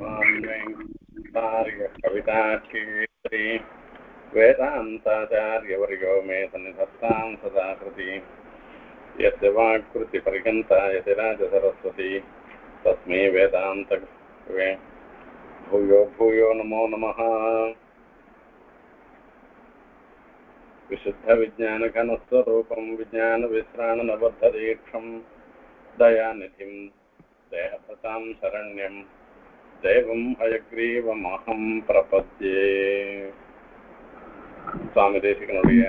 कविताक्षी वेदांताचार्यवर्यो मे सन्निधत्तां सदाकृति यद्वाक्कृति पर्यन्ता यतिराज सरस्वती तस्मै वेदांत भूयो भूयो नमो नमः। विशुद्ध विज्ञान घनस्वरूपं विज्ञान विश्राणनबद्ध दीक्षं दयानिधिं देहभृतां शरण्यं देवं हयग्रीवमहं प्रपद्ये। स्वामी देसिकनुடைய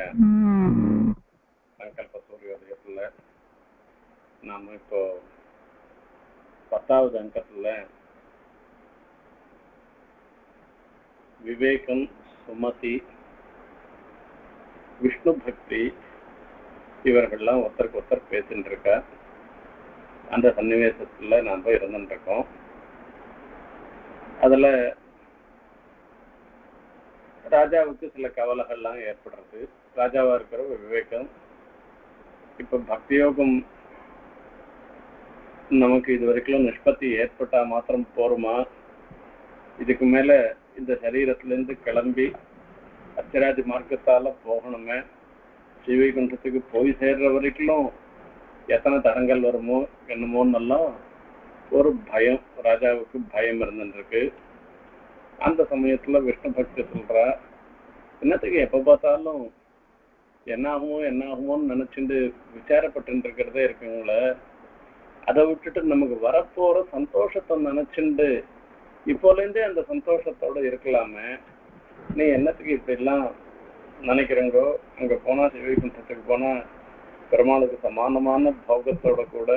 संकल्प सूर्योदयத்துல நாம இப்போ 10வது அங்கத்துல விவேகம், சுமதி, விஷ்ணு பக்தி இவர்கள்லாம் ஒருத்தருக்கு ஒருத்தர் பேசிட்டு இருக்க அந்த சன்னிவேசத்துல நாம இருந்துட்டு இருக்கோம். அதுல ராஜாவுக்கு சில கவலைகள்லாம் ஏற்படுறது. ராஜாவா இருக்கிற விவேகம் இப்ப பக்தியோகம் நமக்கு இது வரைக்கும் நிஷ்பத்தி ஏற்பட்டா மாத்திரம் போருமா, இதுக்கு மேல இந்த சரீரத்திலிருந்து கிளம்பி அச்சராதி மார்க்கத்தால போகணுமே, ஜீவகுண்டத்துக்கு போய் சேர்ற வரைக்கும் எத்தனை தடங்கள் வருமோ என்னமோன்னெல்லாம் ஒரு பயம், ராஜாவுக்கு பயம் இருந்துருக்கு. அந்த சமயத்துல விஷ்ணு பக்தி சொல்றா, என்னத்துக்கு எப்ப பார்த்தாலும் என்ன ஆகுமோன்னு நினைச்சுட்டு விசாரப்பட்டு இருக்கிறதே இருக்குங்கள, அதை விட்டுட்டு நமக்கு வரப்போற சந்தோஷத்தை நினைச்சுண்டு இப்போலேருந்தே அந்த சந்தோஷத்தோட இருக்கலாமே, நீ என்னத்துக்கு இப்படி எல்லாம் நினைக்கிறங்கோ, அங்க போனா சிவகுண்டத்துக்கு போனா பெருமாளுக்கு சமானமான போகத்தோட கூட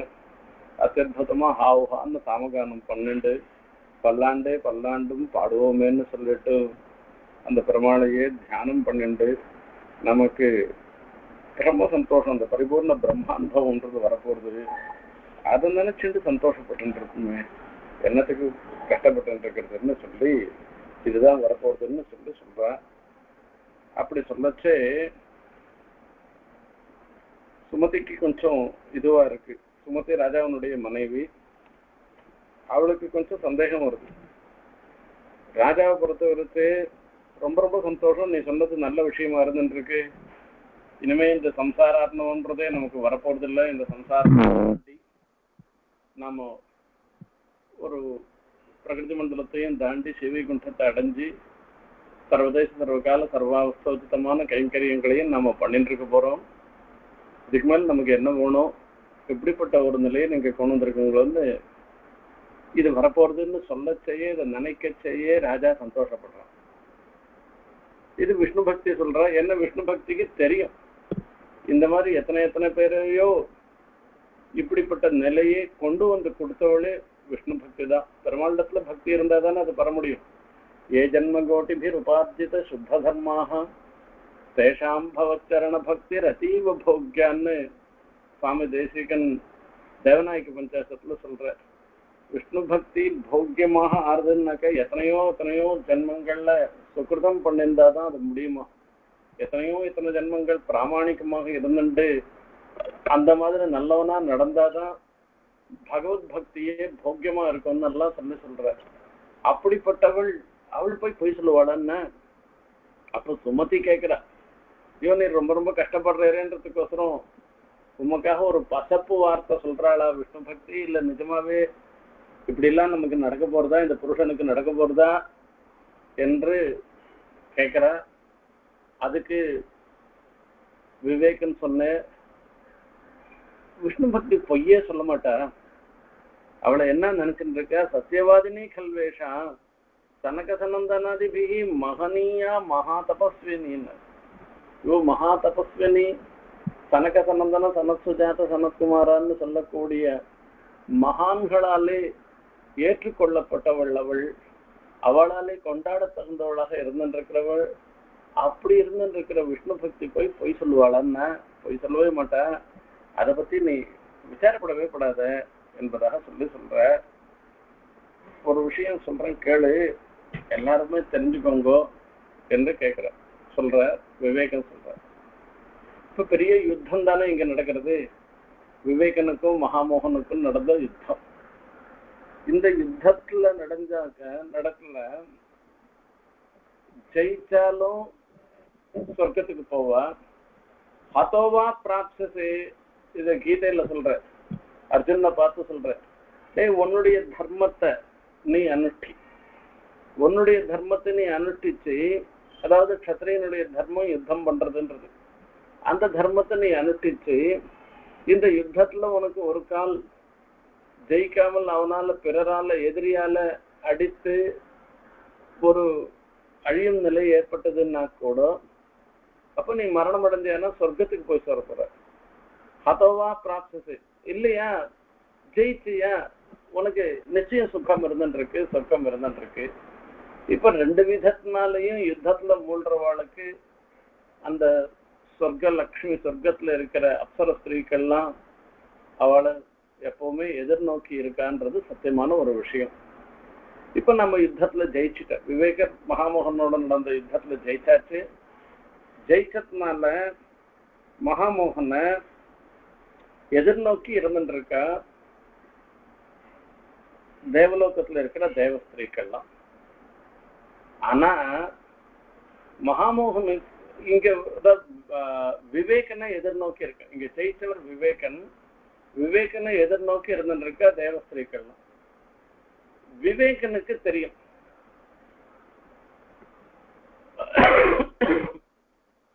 அத்தியுதமா ஹாவுஹான்னு சாமகானம் பண்ணிண்டு பல்லாண்டே பல்லாண்டும் பாடுவோமேன்னு சொல்லிட்டு அந்த பெருமாளையே தியானம் பண்ணிண்டு நமக்கு ரொம்ப சந்தோஷம், அந்த பரிபூர்ண பிரம்மாண்டம்ன்றது வரப்போகுது, அதை நினைச்சுட்டு சந்தோஷப்பட்டு இருக்குமே, என்னத்துக்கு கஷ்டப்பட்டு இருக்கிறதுன்னு சொல்லி இதுதான் வரப்போகுதுன்னு சொல்லி சொல்றா. அப்படி சொல்லச்சே சுமதிக்கு கொஞ்சம் இதுவா இருக்கு. சுமதி ராஜாவனுடைய மனைவி, அவளுக்கு கொஞ்சம் சந்தேகம் வருது. ராஜாவை பொறுத்தவரைக்கு ரொம்ப ரொம்ப சந்தோஷம், நீ சொன்னது நல்ல விஷயமா இருந்துருக்கு, இனிமே இந்த சம்சாராத்மன்றதே நமக்கு வரப்போறது இல்லை, இந்த சம்சாரத்தை நாம ஒரு பிரகிருதி மண்டலத்தையும் தாண்டி சிவகுண்டத்தை அடைஞ்சு சர்வதேச சர்வகால சர்வாவஸ்தோஜிதமான கைங்கரியங்களையும் நாம பண்ணிட்டு இருக்க போறோம், இதுக்கு மேல நமக்கு என்ன வேணும், எப்படிப்பட்ட ஒரு நிலையை நீங்க கொண்டு வந்திருக்கீங்களோன்னு இது வரப்போறதுன்னு சொல்ல செய்ய இதை நினைக்க செய்ய ராஜா சந்தோஷப்படுறான். இது விஷ்ணு பக்தி சொல்றா, என்ன விஷ்ணு பக்திக்கு தெரியும் இந்த மாதிரி எத்தனை பேரையோ இப்படிப்பட்ட நிலையை கொண்டு வந்து கொடுத்தவளே விஷ்ணு பக்தி தான். பெருமாண்டத்துல பக்தி இருந்தா தானே அது பெற முடியும். ஏ ஜன்ம கோட்டி பீர் உபார்ஜித சுத்த தர்மாக தேஷாம் பவச்சரண பக்தி ரதீவ போக்யான்னு சுவாமி தேசிகன் தேவநாயக பஞ்சாசத்துல சொல்ற. விஷ்ணு பக்தி போக்கியமாக ஆறுதுன்னாக்க எத்தனையோ ஜென்மங்கள்ல சுகிருதம் பண்ணியிருந்தாதான் அது முடியுமா, எத்தனை ஜென்மங்கள் பிராமணிகமாக இருந்துட்டு அந்த மாதிரி நல்லவனா நடந்தாதான் பகவத் பக்தியே போக்கியமா இருக்கும்னு எல்லாம் சொல்லி சொல்ற. அப்படிப்பட்டவள் அவள் போய் சொல்லுவாளன்னு அப்ப சுமதி கேட்கிறா, ஐயோ நீ ரொம்ப ரொம்ப கஷ்டப்படுறேன்றதுக்கோசரம் உமக்காக ஒரு பசப்பு வார்த்தை சொல்றாளா விஷ்ணு பக்தி, இல்ல நிஜமாவே இப்படி எல்லாம் நமக்கு நடக்க போறதா, இந்த புருஷனுக்கு நடக்க போறதா என்று கேட்கிற. அதுக்கு விவேகன் சொன்ன, விஷ்ணு பக்தி பொய்யே சொல்ல மாட்டா, அவளை என்ன நினைச்சுட்டு இருக்க, சத்தியவாதினி கல்வேஷா தனக்க சனந்தனாதிபி மகனியா மகா தபஸ்வினின்னு, யோ மகா தபஸ்வினி தனக்க சனந்தன சனத்சுஜாத சனத்குமாரான்னு சொல்லக்கூடிய மகான்களாலே ஏற்றுக்கொள்ளப்பட்டவள், அவளாலே கொண்டாட தகுந்தவளாக இருந்துருக்கிறவள், அப்படி இருந்துருக்கிற விஷ்ணு பக்தி போய் பொய் சொல்லுவாளான்னா, பொய் சொல்லவே மாட்டா, அதை பத்தி நீ விசாரப்படவே கூடாத என்பதாக சொல்லி சொல்ற. ஒரு விஷயம் சொல்றேன் கேளு, எல்லாருமே தெரிஞ்சுக்கோங்க என்று கேட்கிற சொல்ற விவேகன் சொல்ற. இப்ப பெரிய யுத்தம் தானே இங்க நடக்கிறது, விவேகனுக்கும் மகாமோகனுக்கும் நடந்த யுத்தம். இந்த யுத்தத்துல நடக்கல ஜெயிச்சாலும் சொர்க்கத்துக்கு போவா ஹதோவா பிராப்சசே இத கீதையில சொல்ற அர்ஜுனனை பார்த்து சொல்ற ஏய் உன்னுடைய தர்மத்தை நீ அனுஷ்டி அனுஷ்டிச்சு அதாவது க்ஷத்ரியனுடைய தர்மம் யுத்தம் பண்றதுன்றது அந்த தர்மத்தை நீ அனுஷ்டிச்சு இந்த யுத்தத்துல உனக்கு ஒரு கால் ஜெயிக்காமல் அவனால பிறரால எதிரியால அடித்து ஒரு அழியும் நிலை ஏற்பட்டதுன்னா கூட அப்ப நீ மரணம் அடைஞ்சானா சொர்க்கத்துக்கு போய் சேர போற ஹதோவா பிராப்சசே இல்லையா ஜெயிச்சியா உனக்கு நிச்சயம் சுகம் இருந்துருக்கு சொர்க்கம் இருந்துருக்கு இப்ப ரெண்டு விதத்தினாலையும் யுத்தத்துல மூழ்கிறவாளுக்கு அந்த சொர்க்க லக்ஷ்மி சொர்க்கத்துல இருக்கிற அப்சர ஸ்திரீக்கள்லாம் அவளை எப்பவுமே எதிர்நோக்கி இருக்கான்றது சத்தியமான ஒரு விஷயம் இப்ப நம்ம யுத்தத்துல ஜெயிச்சுட்ட விவேக மகாமோகனோட நடந்த யுத்தத்துல ஜெயிச்சாச்சு ஜெயிச்சதுனால மகாமோகனை எதிர்நோக்கி இருந்துருக்கா தேவலோகத்துல இருக்கிற தேவஸ்திரீக்கள்லாம் ஆனா மகாமோகன் இங்க விவேகனை எதிர்நோக்கி இருக்க இங்க ஜெயிச்சவர் விவேகனை எதிர்நோக்கி இருந்துருக்கா தேவஸ்திரீக்கள்லாம் விவேகனுக்கு தெரியும்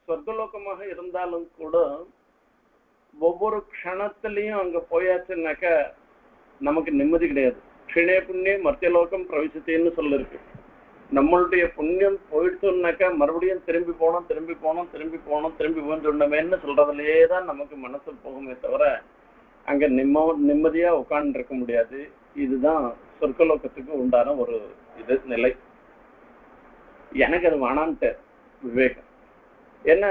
சொர்க்கலோகமாக இருந்தாலும் கூட ஒவ்வொரு க்ஷணத்திலையும் அங்க போயாச்சுன்னாக்க நமக்கு நிம்மதி கிடையாது க்ஷணே புண்ணியம் மத்தியலோகம் பிரவேசித்தேன்னு சொல்லிருக்கு நம்மளுடைய புண்ணியம் போயிடுச்சோம்னாக்கா மறுபடியும் திரும்பி போனோம் சொன்னமேன்னு சொல்றதுலயே தான் நமக்கு மனசு போகுமே தவிர அங்க நிம்மதியா உட்கார்ந்து இருக்க முடியாது இதுதான் சொர்க்கலோகத்துக்கு உண்டான ஒரு இது நிலை எனக்கு அது வேணான்ட்டு விவேகம் ஏன்னா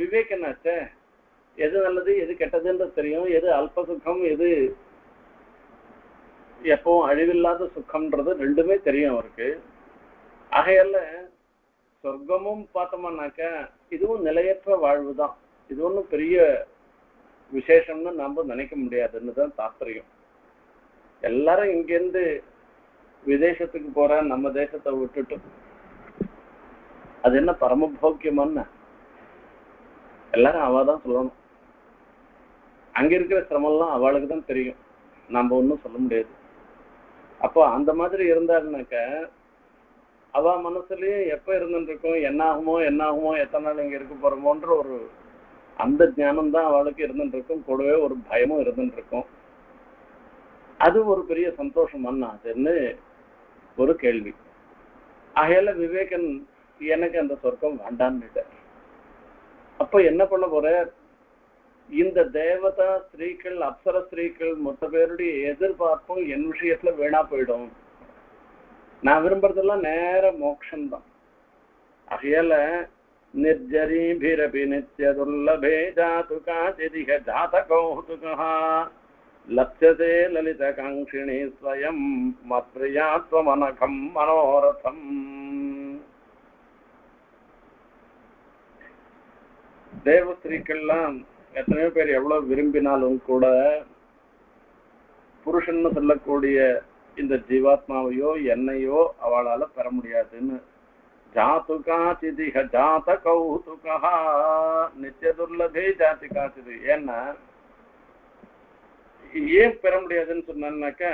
விவேகனாச்ச எது நல்லது எது கெட்டதுன்ற தெரியும் எது அல்ப சுகம் எது எப்பவும் அழிவில்லாத சுகம்ன்றது ரெண்டுமே தெரியும் அவருக்கு ஆகையால சொர்க்கமும் பார்த்தோம்னாக்க இதுவும் நிலையற்ற வாழ்வு தான் இது ஒன்றும் பெரிய விசேஷம்னு நாம நினைக்க முடியாதுன்னு தான் தாத்பரியம் எல்லாரும் இங்கேருந்து விதேசத்துக்கு போற நம்ம தேசத்தை விட்டுட்டு அது என்ன பரமபோக்கியமான எல்லாரும் அவ தான் சொல்லணும் அங்க இருக்கிற சிரமம்லாம் அவளுக்கு தான் தெரியும் நம்ம ஒன்றும் சொல்ல முடியாது அப்போ அந்த மாதிரி இருந்தாருனாக்க அவ மனசுலயும் எப்ப இருந்துருக்கும் என்னாகுமோ எத்தனை நாள் இங்க இருக்க போறோமோன்ற ஒரு அந்த ஞானம் தான் அவளுக்கு இருந்துருக்கும் கூடவே ஒரு பயமும் இருந்துருக்கும் அது ஒரு பெரிய சந்தோஷமான அதுன்னு ஒரு கேள்வி ஆகையால விவேகன் எனக்கு அந்த சொர்க்கம் வேண்டான்னு அப்ப என்ன பண்ண போற இந்த தேவதா ஸ்திரீக்கள் அப்சர ஸ்திரீக்கள் மொத்த பேருடைய எதிர்பார்ப்பும் என் விஷயத்துல வீணா போயிடும் நான் விரும்புறதெல்லாம் நேர மோட்சம்தான் ஆகையால நிர்ஜரீபிரபி நித்யதுல்லபே ஜாதுகா திதிக ஜாத கௌதுகா லப்சதே லலித காங்கிணி ஸ்வயம் மத்ரியாத்வ மனகம் மனோரதம் தேவஸ்திரீக்கள்லாம் எத்தனையோ பேர் எவ்வளவு விரும்பினாலும் கூட புருஷன்னு சொல்லக்கூடிய இந்த ஜீவாத்மாவையோ என்னையோ அவளால பெற முடியாதுன்னு ஜாதுகா திதிக ஜாத கௌதுகா நித்தியதுர்லபே ஜாதி காசிது ஏன்னா ஏன் பெற முடியாதுன்னு சொன்னாக்க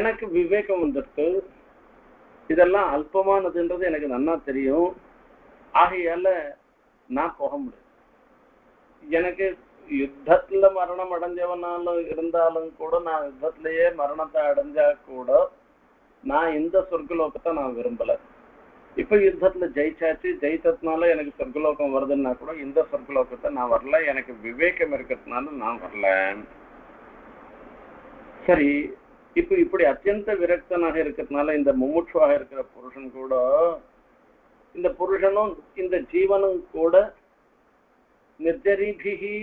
எனக்கு விவேகம் வந்துருக்கு இதெல்லாம் அல்பமானதுன்றது எனக்கு நன்னா தெரியும் ஆகையால நான் போக முடியும் எனக்கு யுத்தத்துல மரணம் அடைஞ்சவனாலும் இருந்தாலும் கூட நான் யுத்தத்திலேயே மரணத்தை அடைஞ்சா கூட நான் இந்த சொர்க்கலோகத்தை நான் விரும்பல இப்ப யுத்தத்துல ஜெயிச்சாச்சு ஜெயிச்சதுனால எனக்கு சொர்க்கலோகம் வருதுன்னா கூட இந்த சொர்க்கலோகத்தை நான் வரல எனக்கு விவேகம் இருக்கிறதுனால நான் வரல சரி இப்ப இப்படி அத்தியந்த விரக்தனாக இருக்கிறதுனால இந்த முமுட்சுவாக இருக்கிற புருஷன் கூட இந்த புருஷனும் இந்த ஜீவனும் கூட நிர்ஜரீபிகி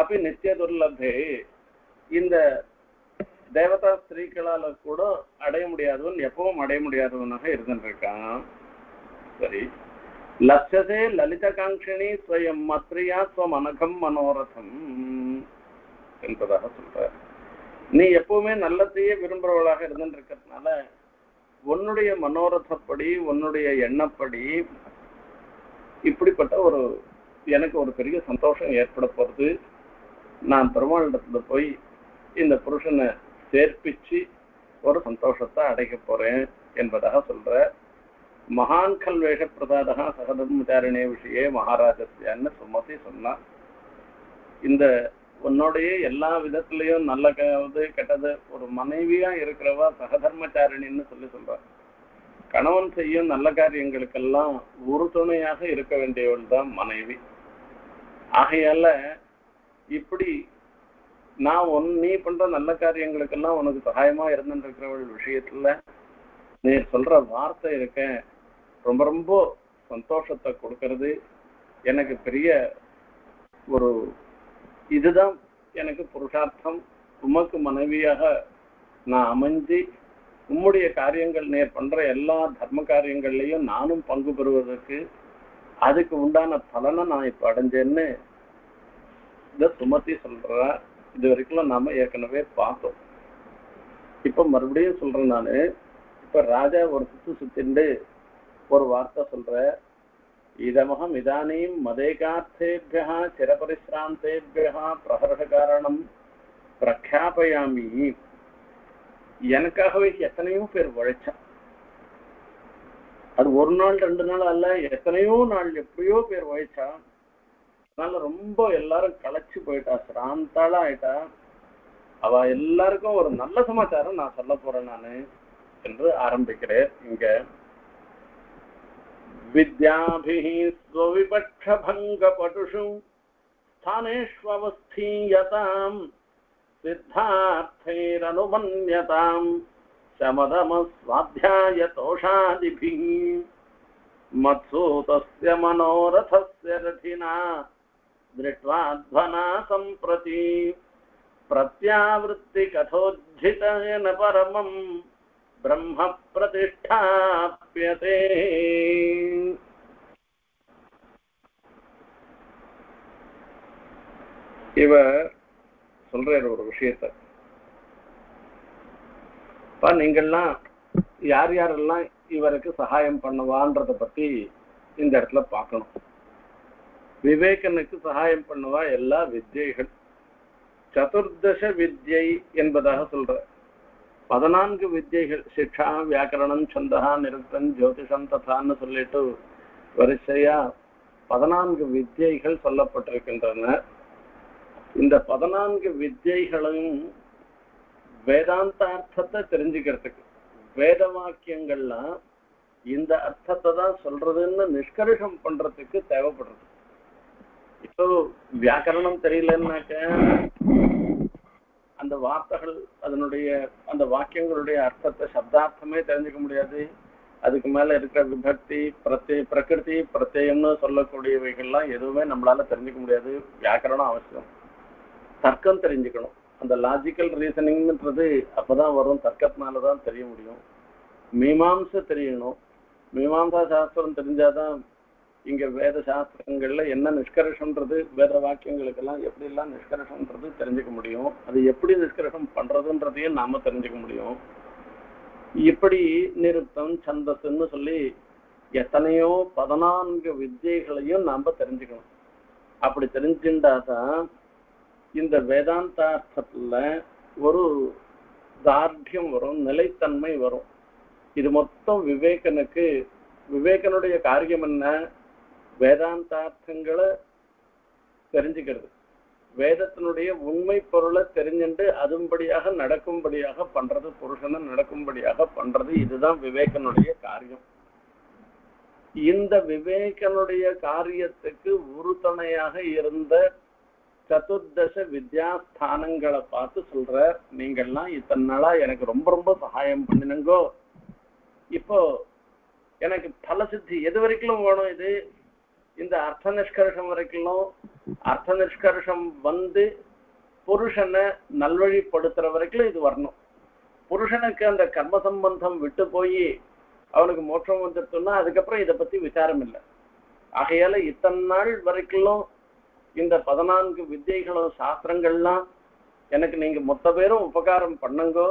அப்படி நித்தியதுர்லபே இந்த தேவதா ஸ்திரீக்களால கூட அடைய முடியாதவன் எப்பவும் அடைய முடியாதவனாக இருந்துருக்கான் சரி லட்சதே லலித காங்கிணி ஸ்வயம் மத்ரியாத்வ மனகம் மனோரதம் என்பதாக சொல்றார். நீ எப்பவுமே நல்லதையே விரும்புறவளாக இருந்துருக்கிறதுனால உன்னுடைய மனோரதப்படி உன்னுடைய எண்ணப்படி இப்படிப்பட்ட ஒரு எனக்கு ஒரு பெரிய சந்தோஷம் ஏற்பட போகிறது. நான் பெருமாளிடத்துல போய் இந்த புருஷனை சேர்ப்பிச்சு ஒரு சந்தோஷத்தை அடைக்க போறேன் என்பதாக சொல்ற. மகான் கல்வேஷ பிரதாதகா சகதர்மச்சாரிணே விஷயே மகாராஜஸ்யான்னு சுமதி சொன்னான். இந்த உன்னோடைய எல்லா விதத்துலையும் நல்ல கெட்டது ஒரு மனைவியா இருக்கிறவா சகதர்மச்சாரிணின்னு சொல்லி சொல்ற. கணவன் செய்யும் நல்ல காரியங்களுக்கெல்லாம் உறுதுணையாக இருக்க வேண்டியவள் தான் மனைவி. ஆகையால இப்படி நான் நீ பண்ற நல்ல காரியங்களுக்கெல்லாம் உனக்கு சகாயமா இருந்துட்டு இருக்கிறவள் விஷயத்துல நீ சொல்ற வார்த்தை இருக்க ரொம்ப ரொம்ப சந்தோஷத்தை கொடுக்கறது. எனக்கு பெரிய ஒரு இதுதான் எனக்கு புருஷார்த்தம். உமக்கு மனைவியாக நான் அமைஞ்சு உம்முடைய காரியங்கள் நீ பண்ற எல்லா தர்ம காரியங்கள்லையும் நானும் பங்கு பெறுவதற்கு அதுக்கு உண்டான பலனை நான் இப்ப அடைஞ்சேன்னு இதை சுமதி சொல்ற. இது வரைக்கும் நாம ஏற்கனவே பார்த்தோம். இப்ப மறுபடியும் சொல்றேன் நானு. இப்ப ராஜா ஒரு சுத்து சுத்திண்டு ஒரு வார்த்தை சொல்ற. இதமகம் இதானீம் மதேகார்த்தேபியா சிரபரிசிராந்தேபியா பிரகர்ஷ காரணம் பிரக்யாபயாமி. எனக்காகவே எத்தனையோ பேர் உழைச்சா, அது ஒரு நாள் ரெண்டு நாள் அல்ல, எத்தனையோ நாள் எப்படியோ பேர் உழைச்சா. அதனால ரொம்ப எல்லாரும் களைச்சு போயிட்டா, சிராந்தாளா ஆயிட்டா. அவ எல்லாருக்கும் ஒரு நல்ல சமாச்சாரம் நான் சொல்ல போறேன் நானு என்று ஆரம்பிக்கிறேன். இங்க வித்யாபிஹி ஸ்வவிபட்ச பங்க பட்டுஷு ஸ்தானேஷ்வவஸ்தீயதாம் சித்தார்த்தைரனுமன்யதாம் சமதமஸ்வாத்யாய தோஷாதிபிஹி மத்சூதஸ்ய மனோரதஸ்ய ரதினா दृष्ट्वाध्वना संप्रति प्रत्यावृत्ति कथोज्झितेन परमं ब्रह्म प्रतिष्ठाप्यते. இவர் சொல்றார் ஒரு விஷயத்தை. இப்ப நீங்கள்லாம் யார் யாரெல்லாம் இவருக்கு சகாயம் பண்ணுவான்றத பத்தி இந்த இடத்துல பார்க்கணும். விவேகனுக்கு சகாயம் பண்ணுவா எல்லா வித்யைகள். சதுர்தச வித்யை என்பதாக சொல்ற. 14 வித்யைகள், சிக்ஷா வியாக்கரணம் சந்தகா நிருத்தம் ஜோதிஷம் ததான்னு சொல்லிட்டு வரிசையா 14 வித்யைகள் சொல்லப்பட்டிருக்கின்றன. இந்த 14 வித்யைகளும் வேதாந்தார்த்தத்தை தெரிஞ்சுக்கிறதுக்கு, வேத வாக்கியங்கள்லாம் இந்த அர்த்தத்தை தான் சொல்றதுன்னு நிஷ்கர்ஷம் பண்றதுக்கு தேவைப்படுறது. இப்போ வியாக்கரணம் தெரியலன்னாக்க அந்த வார்த்தைகள் அதனுடைய அந்த வாக்கியங்களுடைய அர்த்தத்தை சப்தார்த்தமே தெரிஞ்சுக்க முடியாது. அதுக்கு மேல இருக்கிற விபக்தி பிரகிருதி பிரத்யம்னு சொல்லக்கூடியவைகள்லாம் எதுவுமே நம்மளால தெரிஞ்சுக்க முடியாது. வியாக்கரணம் அவசியம். தர்க்கம் தெரிஞ்சுக்கணும். அந்த லாஜிக்கல் ரீசனிங்ன்றது அப்பதான் வரும். தர்க்கத்தினாலதான் தெரிய முடியும். மீமாம்சை தெரியணும். மீமாம்சா சாஸ்திரம் தெரிஞ்சாதான் இங்க வேத சாஸ்திரங்கள்ல என்ன நிஷ்கர்ஷன்றது, வேத வாக்கியங்களுக்கெல்லாம் எப்படி எல்லாம் நிஷ்கர்ஷன்றது தெரிஞ்சுக்க முடியும். அது எப்படி நிஷ்கர்ஷம் பண்றதுன்றதையும் நாம தெரிஞ்சுக்க முடியும். இப்படி நிருத்தம் சந்தஸ்ன்னு சொல்லி எத்தனையோ 14 வித்யைகளையும் நாம தெரிஞ்சுக்கணும். அப்படி தெரிஞ்சுட்டாதான் இந்த வேதாந்தார்த்தத்துல ஒரு தார்டியம் வரும், நிலைத்தன்மை வரும். இது மொத்தம் விவேகனுக்கு. விவேகனுடைய காரியம் என்ன? வேதாந்தார்த்தங்களை தெரிஞ்சுக்கிறது. வேதத்தினுடைய உண்மை பொருளை தெரிஞ்சுட்டு அதுபடியாக நடக்கும்படியாக பண்றது, புருஷனை நடக்கும்படியாக பண்றது. இதுதான் விவேகனுடைய காரியம். இந்த விவேகனுடைய காரியத்துக்கு உறுதுணையாக இருந்த சதுர்தச வித்யாஸ்தானங்களை பார்த்து சொல்ற, நீங்கள்லாம் இத்தனை நாளா எனக்கு ரொம்ப ரொம்ப சகாயம் பண்ணினுங்கோ, இப்போ எனக்கு பலசித்தி எது வரைக்கும் வேணும்? இது இந்த அர்த்த நிஷ்கர்ஷம் வரைக்கும். அர்த்த நிஷ்கர்ஷம் வந்து புருஷனை நல்வழிப்படுத்துற வரைக்கும் இது வரணும். புருஷனுக்கு அந்த கர்ம சம்பந்தம் விட்டு போய் அவனுக்கு மோட்சம் வந்துடுத்துன்னா அதுக்கப்புறம் இதை பத்தி விசாரம் இல்லை. ஆகையால இத்தனை நாள் வரைக்கும் இந்த 14 வித்யைகளும் சாஸ்திரங்கள்லாம் எனக்கு நீங்க மொத்த பேரும் உபகாரம் பண்ணுங்கோ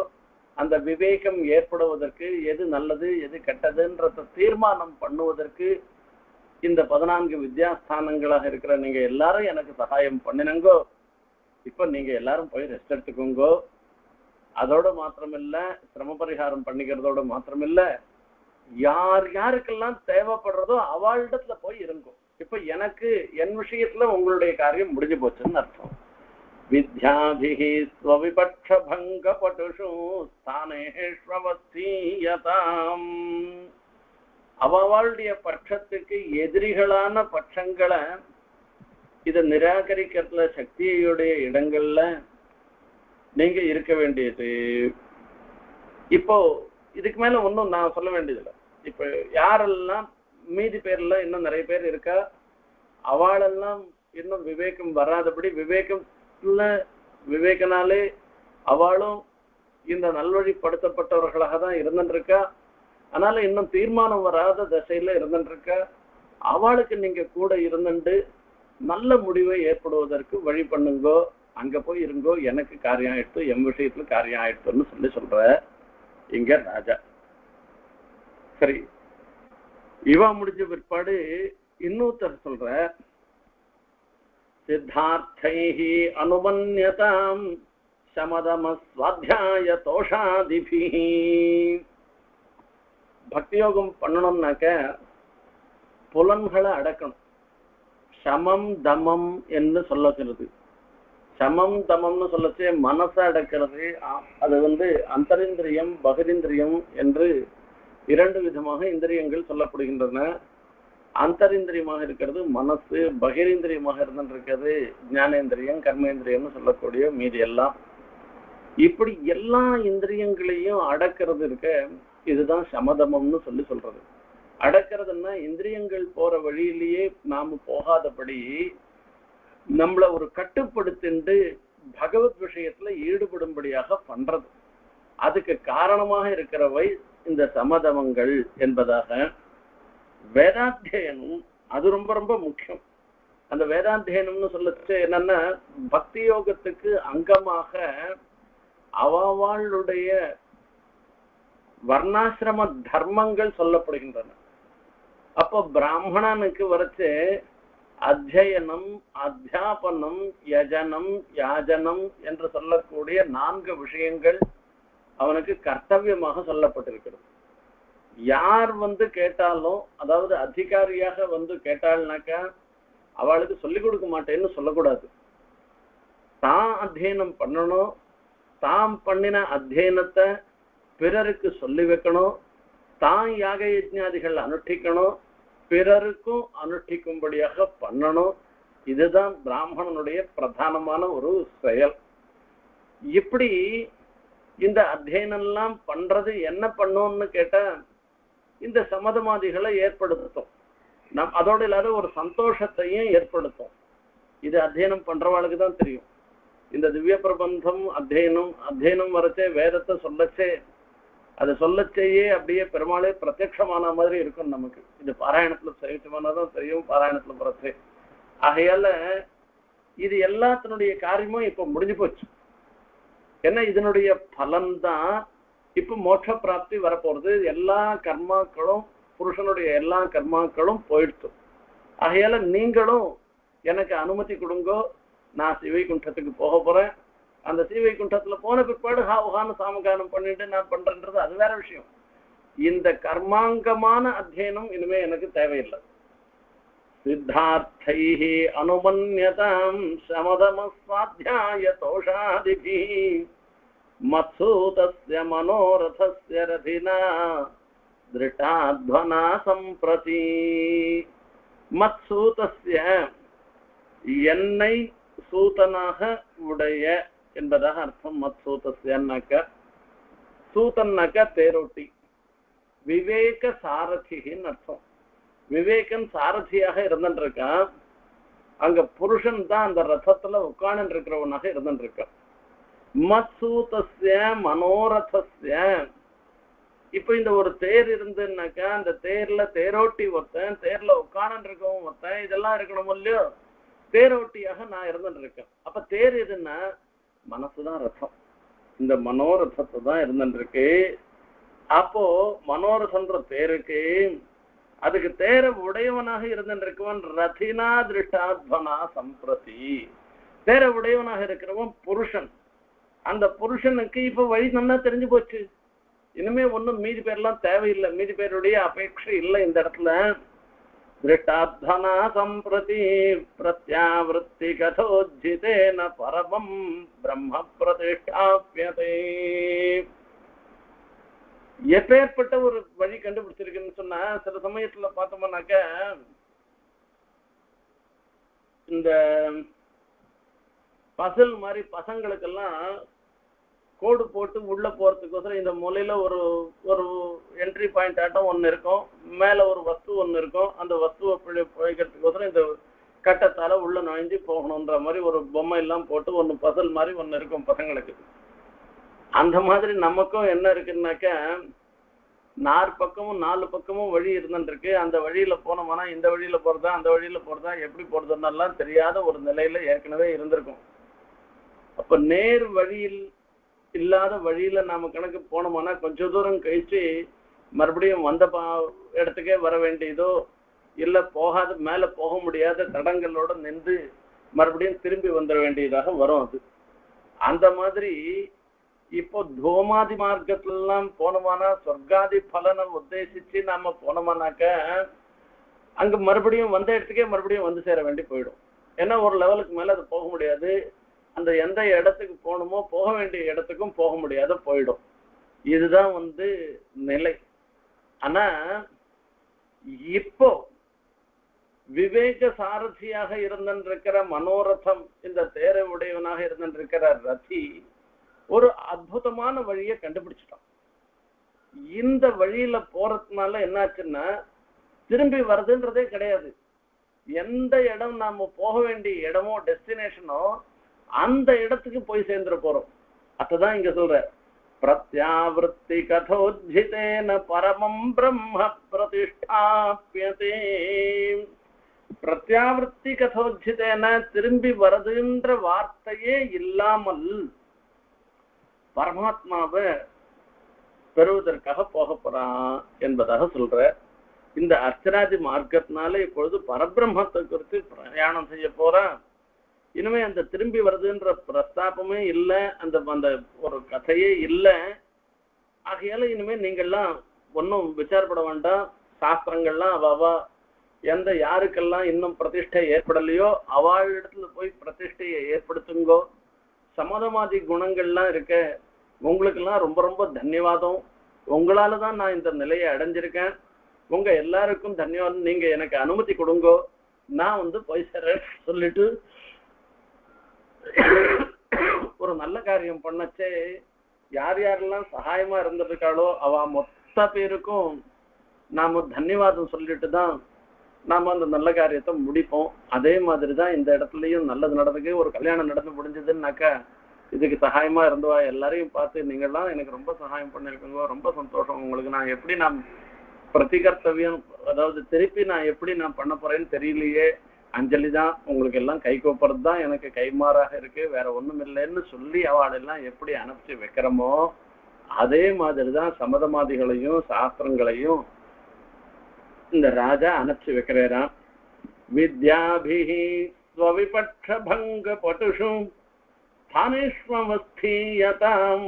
அந்த விவேகம் ஏற்படுவதற்கு எது நல்லது எது கெட்டதுன்றதை தீர்மானம் பண்ணுவதற்கு இந்த 14 வித்யாஸ்தானங்களாக இருக்கிற நீங்க எல்லாரும் எனக்கு சகாயம் பண்ணினங்கோ இப்போ நீங்க எல்லாரும் போய் ரெஸ்ட் எடுத்துக்கோங்கோ அதோட மட்டுமல்ல శ్రమ பரிகாரம் பண்ணிக்கிறதோட மட்டுமல்ல யார் யாருக்கெல்லாம் தேவைப்படுறதோ அவள்கிட்ட போய் இருங்கோ இப்போ எனக்கு என் விஷயத்துல உங்களுடைய காரியம் முடிஞ்சு போச்சுன்னு அர்த்தம் विद्याभिः स्वविपक्षभङ्गपटुषु स्थानेष्वस्थीयताम् अववाल्डिय पक्षत्तुक्कु एदिरिगळान पक्षंगळ इद निराकरिक्किरल शक्तियुडैय इडंगळल नींग इरुक्क वेंडियदु इप्पो इदुक्कु मेल ओन्नुम नान सोल्ल वेंडियदिल्ल इप्पो यारेल्लाम मीदि पेरल इन्नुम नैया पेर इरुक्का अवाळेल्लाम इन्नुम विवेकम वरादपडी विवेकम விவேகனாலே அவளும் இந்த நல்வழிப்படுத்தப்பட்டவர்களாக தான் இருந்திருக்கா ஆனால இன்னும் தீர்மானம் வராத திசையில இருந்திருக்கா அவளுக்கு நீங்க கூட இருந்துண்டு நல்ல முடிவை ஏற்படுவதற்கு வழி பண்ணுங்கோ அங்க போய் இருங்கோ எனக்கு காரியம் ஆயிடுத்து எம் விஷயத்துல காரியம் ஆயிடுத்துன்னு சொல்லி சொல்ற இங்க ராஜா சரி இவா முடிஞ்ச பிற்பாடு இன்னொருத்தர் சொல்ற सिद्धार्थैः अनुमन्यतां शमदमस्वाध्याय तोषादिभिः भक्ति योगम पन्नणमनाक पुलंगळ अडकणु शमम दमम एन्न सोल्लकिरुदु शमम दममनु सोल्लचे मनस अडकिरुदु अदु वंदु अंतरिंद्रियम बहिरिंद्रियम एन्नु इरंडु विधमाग इंद्रियंगळ सोल्लपडुगिன்றன अंतरिंद्रियமாக இருக்குது மனசு பகிரேந்திரியமாக இருந்திருக்கிறது ஞானேந்திரியம் கர்மேந்திரியம்னு சொல்லக்கூடிய மீதி எல்லாம் இப்படி எல்லா இந்திரியங்களையும் அடக்கிறது இருக்க இதுதான் சமதமம்னு சொல்லி சொல்றது அடக்கிறதுன்னா இந்திரியங்கள் போற வழியிலேயே நாம போகாதபடி நம்மள ஒரு கட்டுப்படுத்திண்டு பகவத் விஷயத்துல ஈடுபடும்படியாக பண்றது அதுக்கு காரணமாக இருக்கிறவை இந்த சமதமங்கள் என்பதாக வேதாத்தியனம் அது ரொம்ப ரொம்ப முக்கியம் அந்த வேதாத்தியனம்னு சொல்லச்சே என்னன்னா பக்தி யோகத்துக்கு அங்கமாக அவவாளுடைய வர்ணாசிரம தர்மங்கள் சொல்லப்படுகின்றன அப்போ பிராமணனுக்கு வரச்சே அத்தியனம் அத்தியாபனம் யஜனம் யாஜனம் என்று சொல்லக்கூடிய 4 விஷயங்கள் அவனுக்கு கர்த்தவியமாக சொல்லப்பட்டிருக்கிறது யார் வந்து கேட்டாலோ அதாவது அதிகாரியாக வந்து கேட்டால்னாக்கா அவளுக்கு சொல்லி கொடுக்க மாட்டேன்னு சொல்ல கூடாது தான் அத்தியனம் பண்ணணும் தாம் பண்ணின அத்தியனத்தை பிறருக்கு சொல்லி வைக்கணும் தான் யாக யஜ்ஞாதிகள் அனுஷ்டிக்கணும் பிறருக்கும் அனுஷ்டிக்கும்படியாக பண்ணணும் இதுதான் பிராமணனுடைய பிரதானமான ஒரு செயல் இப்படி இந்த அத்தியனம்லாம் பண்றது என்ன பண்ணணும்னு கேட்டா இந்த சமதமாதிகளை ஏற்படுத்தும் நாம் அதோட இல்லாத ஒரு சந்தோஷத்தையும் ஏற்படுத்தும் இது அத்தியனம் பண்றவாளுக்கு தான் தெரியும் இந்த திவ்ய பிரபந்தம் அத்தியனம் வரச்சே வேதத்தை சொல்லச்சே அது சொல்லச்சேயே அப்படியே பெருமாளே பிரத்யட்சமான மாதிரி இருக்கும் நமக்கு இது பாராயணத்துல சரிவித்தமானதான் தெரியும் பாராயணத்துல வரச்சே ஆகையால இது எல்லாத்தினுடைய காரியமும் இப்ப முடிஞ்சு போச்சு ஏன்னா இதனுடைய பலன்தான் இப்ப மோட்ச பிராப்தி வரப்போறது எல்லா கர்மாக்களும் புருஷனுடைய எல்லா கர்மாக்களும் போயிடுச்சு ஆகையால நீங்களும் எனக்கு அனுமதி கொடுங்கோ நான் சிவைகுண்டத்துக்கு போக போறேன் அந்த சிவைகுண்டத்துல போன பிற்பாடு ஹாவுகான சாமகானம் பண்ணிட்டு நான் பண்றேன்றது அது வேற விஷயம் இந்த கர்மாங்கமான அத்தியனம் இனிமே எனக்கு தேவையில்லை सिद्धार्थैः अनुमन्यतां शमदमस्वाध्याय तोषादिभिः मत्सूतस्य मनोरथस्य रथिना दृटाध्वना सम्प्रति मत्सूतस्य एन्नै सूतनाः उडय एन्बदः अर्थं मत्सूतस्य अन्नक सूतन्नक तेरोटी विवेक सारथिः नर्थम् விவேகன் சாரதியாக இருந்திருக்கான் அங்க புருஷன் தான் அந்த ரதத்துல உட்கார்ந்து இருக்கிறவனாக இருந்திருக்கான் மத்சூதஸ்ய மனோரதஸ்ய இப்போ இந்த ஒரு தேர் இருந்தேன்னாக்கா அந்த தேர்ல தேரோட்டி ஒருத்தன் தேர்ல உட்கார்ந்து இருக்கவும் ஒருத்தன் இதெல்லாம் இருக்கணும் இல்லையோ தேரோட்டியாக நான் இருந்திருக்கேன் அப்ப தேர் எதுன்னா मनसुदा रथम இந்த மனோரதத்தை தான் இருந்திருக்கு அப்போ மனோரதன்ற தேருக்கு அதுக்கு தேர உடையவனாக இருந்திருக்கவன் ரதினா திருஷ்டாத்மனா சம்பிரதி தேர உடையவனாக இருக்கிறவன் புருஷன் அந்த புருஷனுக்கு இப்ப வழி நல்லா தெரிஞ்சு போச்சு இனிமே ஒன்றும் மீதி பேர்லாம் தேவையில்லை மீதி பேருடைய அபேட்சை இல்லை இந்த இடத்துல திருஷ்டாத்மனா சம்பிரதி பிரத்யாவிருத்தி கதோஜிதேன பரமம் பிரம்ம பிரதிஷ்டாப்யதே எப்பேற்பட்ட ஒரு வழி கண்டுபிடிச்சிருக்குன்னு சொன்னா சில சமயத்துல பார்த்தோம்னாக்க இந்த பசல் மாதிரி பசங்களுக்கெல்லாம் கோடு போட்டு உள்ள போறதுக்கோசரம் இந்த மூலையில ஒரு ஒரு என்ட்ரி பாயிண்ட் ஆட்டம் ஒன்று இருக்கும் மேலே ஒரு வஸ்து ஒன்று இருக்கும் அந்த வஸ்துவை பிழைக்கிறதுக்கோசரம் இந்த கட்டத்தால உள்ள நுழைஞ்சு போகணுன்ற மாதிரி ஒரு பொம்மை எல்லாம் போட்டு ஒன்று பசல் மாதிரி ஒன்று இருக்கும் பசங்களுக்கு அந்த மாதிரி நமக்கும் என்ன இருக்குன்னாக்க நாற்பக்கமும் நாலு பக்கமும் வழி இருந்துருக்கு அந்த வழியில போனோம்னா இந்த வழியில போறதா அந்த வழியில போறதா எப்படி போறதுன்னெல்லாம் தெரியாத ஒரு நிலையில ஏற்கனவே இருந்திருக்கும் அப்ப நேர் வழியில் இல்லாத வழியில நாம கணக்கு போனோம்னா கொஞ்ச தூரம் கழிச்சு மறுபடியும் வந்த இடத்துக்கே வர வேண்டியதோ இல்லை போகாத மேலே போக முடியாத தடங்களோட நின்று மறுபடியும் திரும்பி வந்துட வேண்டியதாக வரும் அது அந்த மாதிரி இப்போ தோமாதி மார்க்கத்திலாம் போனோம்னா சொர்க்காதி பலனை உத்தேசிச்சு நாம போனோம்னாக்க அங்க மறுபடியும் வந்த இடத்துக்கே மறுபடியும் வந்து சேர வேண்டி போயிடும் ஏன்னா ஒரு லெவலுக்கு மேலே அது போக முடியாது அந்த எந்த இடத்துக்கு போகணுமோ போக வேண்டிய இடத்துக்கும் போக முடியாத போயிடும் இதுதான் நிலை ஆனா இப்போ விவேக சாரதியாக இருந்திருக்கிற மனோரதம் இந்த தேரை உடையவனாக இருந்திருக்கிற ரதி ஒரு அற்புதமான வழியை கண்டுபிடிச்சிட்டான் இந்த வழியில போறதுனால என்னாச்சுன்னா திரும்பி வருதுன்றதே கிடையாது எந்த இடம் நாம போக வேண்டிய இடமோ டெஸ்டினேஷனோ அந்த இடத்துக்கு போய் சேர்ந்துட போறோம் அதுதான் இங்க சொல்ற பிரத்யாவிருத்தி கதோஜிதேன பரமம் பிரம்ம பிரதிஷ்டாப்யதே பிரத்யாவிருத்தி கதோஜிதேன திரும்பி வருதுன்ற வார்த்தையே இல்லாமல் பரமாத்மாவை பெறுவதற்காக போக போறான் என்பதாக சொல்ற இந்த அர்ச்சனாதி மார்க்கத்தினால இப்பொழுது பரபிரம்மத்தை குறித்து பிரயாணம் செய்ய போறான் இனிமே அந்த திரும்பி வருதுன்ற பிரஸ்தாபமே இல்லை அந்த அந்த ஒரு கதையே இல்லை ஆகையால இனிமே நீங்கள்லாம் ஒன்றும் விசாரப்பட வேண்டாம் சாஸ்திரங்கள்லாம் அவாவா எந்த யாருக்கெல்லாம் இன்னும் பிரதிஷ்டை ஏற்படலையோ அவள் இடத்துல போய் பிரதிஷ்டையை ஏற்படுத்துங்கோ சமதமாதி குணங்கள்லாம் இருக்க உங்களுக்கெல்லாம் ரொம்ப ரொம்ப தன்யவாதம் உங்களால தான் நான் இந்த நிலையை அடைஞ்சிருக்கேன் உங்க எல்லாருக்கும் தன்யவாதம் நீங்க எனக்கு அனுமதி கொடுங்கோ நான் போய் சேர சொல்லிட்டு ஒரு நல்ல காரியம் பண்ணச்சே யார் யாரெல்லாம் சகாயமா இருந்திருக்காளோ அவ மொத்த பேருக்கும் நாம தன்யவாதம் சொல்லிட்டு தான் நாம அந்த நல்ல காரியத்தை முடிப்போம் அதே மாதிரி தான் இந்த இடத்துலயும் நல்லது நடந்துக்கு ஒரு கல்யாணம் நடந்து முடிஞ்சதுன்னாக்கா இதுக்கு சகாயமா இருந்தவா எல்லாரையும் பார்த்து நீங்கள்லாம் எனக்கு ரொம்ப சகாயம் பண்ணிருக்கீங்க ரொம்ப சந்தோஷம் உங்களுக்கு நான் எப்படி நான் பிரதிகர்த்தவியம் அதாவது திருப்பி நான் எப்படி நான் பண்ண போறேன்னு தெரியலையே அஞ்சலி தான் உங்களுக்கு எல்லாம் கை கோப்பறது தான் எனக்கு கைமாறாக இருக்கு வேற ஒண்ணும் இல்லைன்னு சொல்லி அவளெல்லாம் எப்படி அனுப்பிச்சு வைக்கிறோமோ அதே மாதிரி தான் சமதமாதிகளையும் சாஸ்திரங்களையும் இந்த ராஜா அனுப்பிச்சு வைக்கிறான் வித்யாபி ஸ்வவிபட்சபங்க பட்டுஷும் தானேஷ்வஸ்தீயதாம்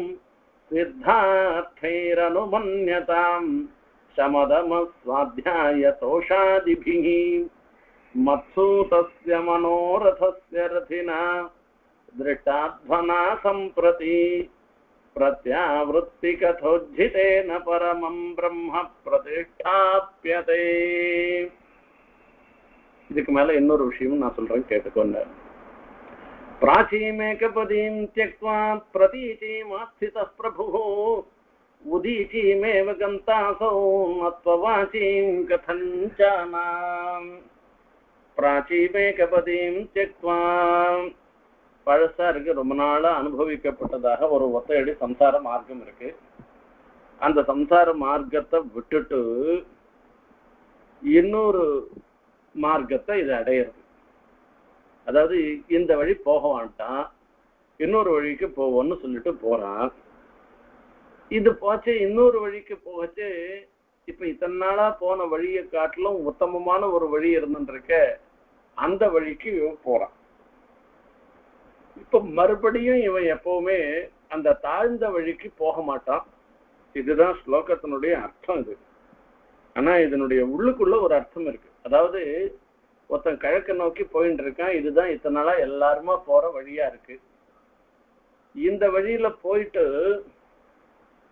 சித்தார்த்தைரனுமன்யதாம் சமதம ஸ்வாத்யாய தோஷாதிபிஹி மத்சூதஸ்ய மனோரதஸ்ய ரதினா திருஷ்டாத்மனா சம்பிரதி பிரத்யாவிருத்தி கதோஜிதேன பரமம் பிரம்ம பிரதிஷ்டாப்யதே இதுக்கு மேல இன்னொரு விஷயம் நான் சொல்றேன் கேட்டுக்கொண்ட பிராச்சீமேகபதீம் த்யக்த்வா பிரதீச்சீமாஸ்திதः பிரபுஹ உதீச்சீமேவ கந்தாசௌ மத்வாவாசீம் கதஞ்சானாம் பிராச்சீமேகபதியும் தெக்வாம் பழசா இருக்கு ரொம்ப நாளா அனுபவிக்கப்பட்டதாக ஒரு ஒத்தையடி சம்சார மார்க்கம் இருக்கு அந்த சம்சார மார்க்கத்தை விட்டுட்டு இன்னொரு மார்க்கத்தை இது அடையிறது அதாவது இந்த வழி போக வேண்டாம் இன்னொரு வழிக்கு போவோம்னு சொல்லிட்டு போறான். இது போச்சு இன்னொரு வழிக்கு போச்சு. இப்ப இத்தனை நாளா போன வழியை காட்டிலும் உத்தமமான ஒரு வழி இருந்துருக்க, அந்த வழிக்கு இவன் போறான். இப்ப மறுபடியும் இவன் எப்பவுமே அந்த தாழ்ந்த வழிக்கு போக மாட்டான். இதுதான் ஸ்லோகத்தினுடைய அர்த்தம் இது. ஆனா இதனுடைய உள்ளுக்குள்ள ஒரு அர்த்தம் இருக்கு. அதாவது ஒருத்தன் கிழக்க நோக்கி போயிட்டு இருக்கான், இதுதான் இத்தனை நாளா எல்லாருமா போற வழியா இருக்கு. இந்த வழியில போயிட்டு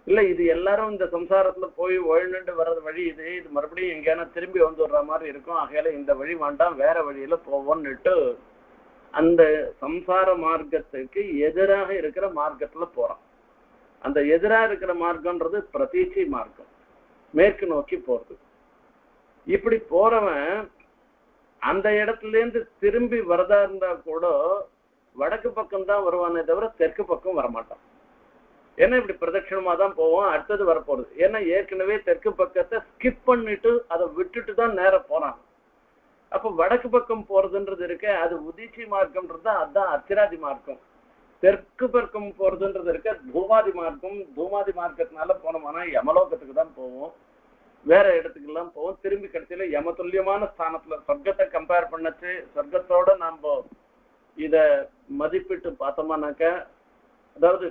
இல்ல, இது எல்லாரும் இந்த சம்சாரத்துல போய் ஒழுண்டு வர்றது வழி இது, இது மறுபடியும் எங்கேயான திரும்பி வந்துடுற மாதிரி இருக்கும். ஆகையில இந்த வழி வேண்டாம், வேற வழியில போவோம்னுட்டு அந்த சம்சார மார்க்கத்துக்கு எதிராக இருக்கிற மார்க்கத்துல போறான். அந்த எதிராக இருக்கிற மார்க்கம்ன்றது பிரதீட்சை மார்க்கம், மேற்கு நோக்கி போறது. இப்படி போறவன் அந்த இடத்துல இருந்து திரும்பி வரதா இருந்தா கூட வடக்கு பக்கம் தான் வருவானே தவிர தெற்கு பக்கம் வரமாட்டான். ஏன்னா இப்படி பிரதட்சணமா தான் போவோம், அடுத்தது வரப்போறது. ஏன்னா ஏற்கனவே தெற்கு பக்கத்தை ஸ்கிப் பண்ணிட்டு அதை விட்டுட்டு தான் நேர போறான். அப்ப வடக்கு பக்கம் போறதுன்றது இருக்க, அது உதீச்சி மார்க்கம்ன்றது, அதுதான் அத்திராதி மார்க்கம். தெற்கு பக்கம் போறதுன்றது இருக்க தூமாதி மார்க்கம். தூமாதி மார்க்கத்தினால போனோம்னா யமலோகத்துக்கு தான் போவோம், வேற இடத்துக்கு எல்லாம் போவோம். திரும்பி கடைசியில யம துல்லியமான ஸ்தானத்துல சொர்க்கத்தை கம்பேர் பண்ணச்சு. சொர்க்கத்தோட நாம இத மதிப்பிட்டு பார்த்தோம்னாக்க, அதாவது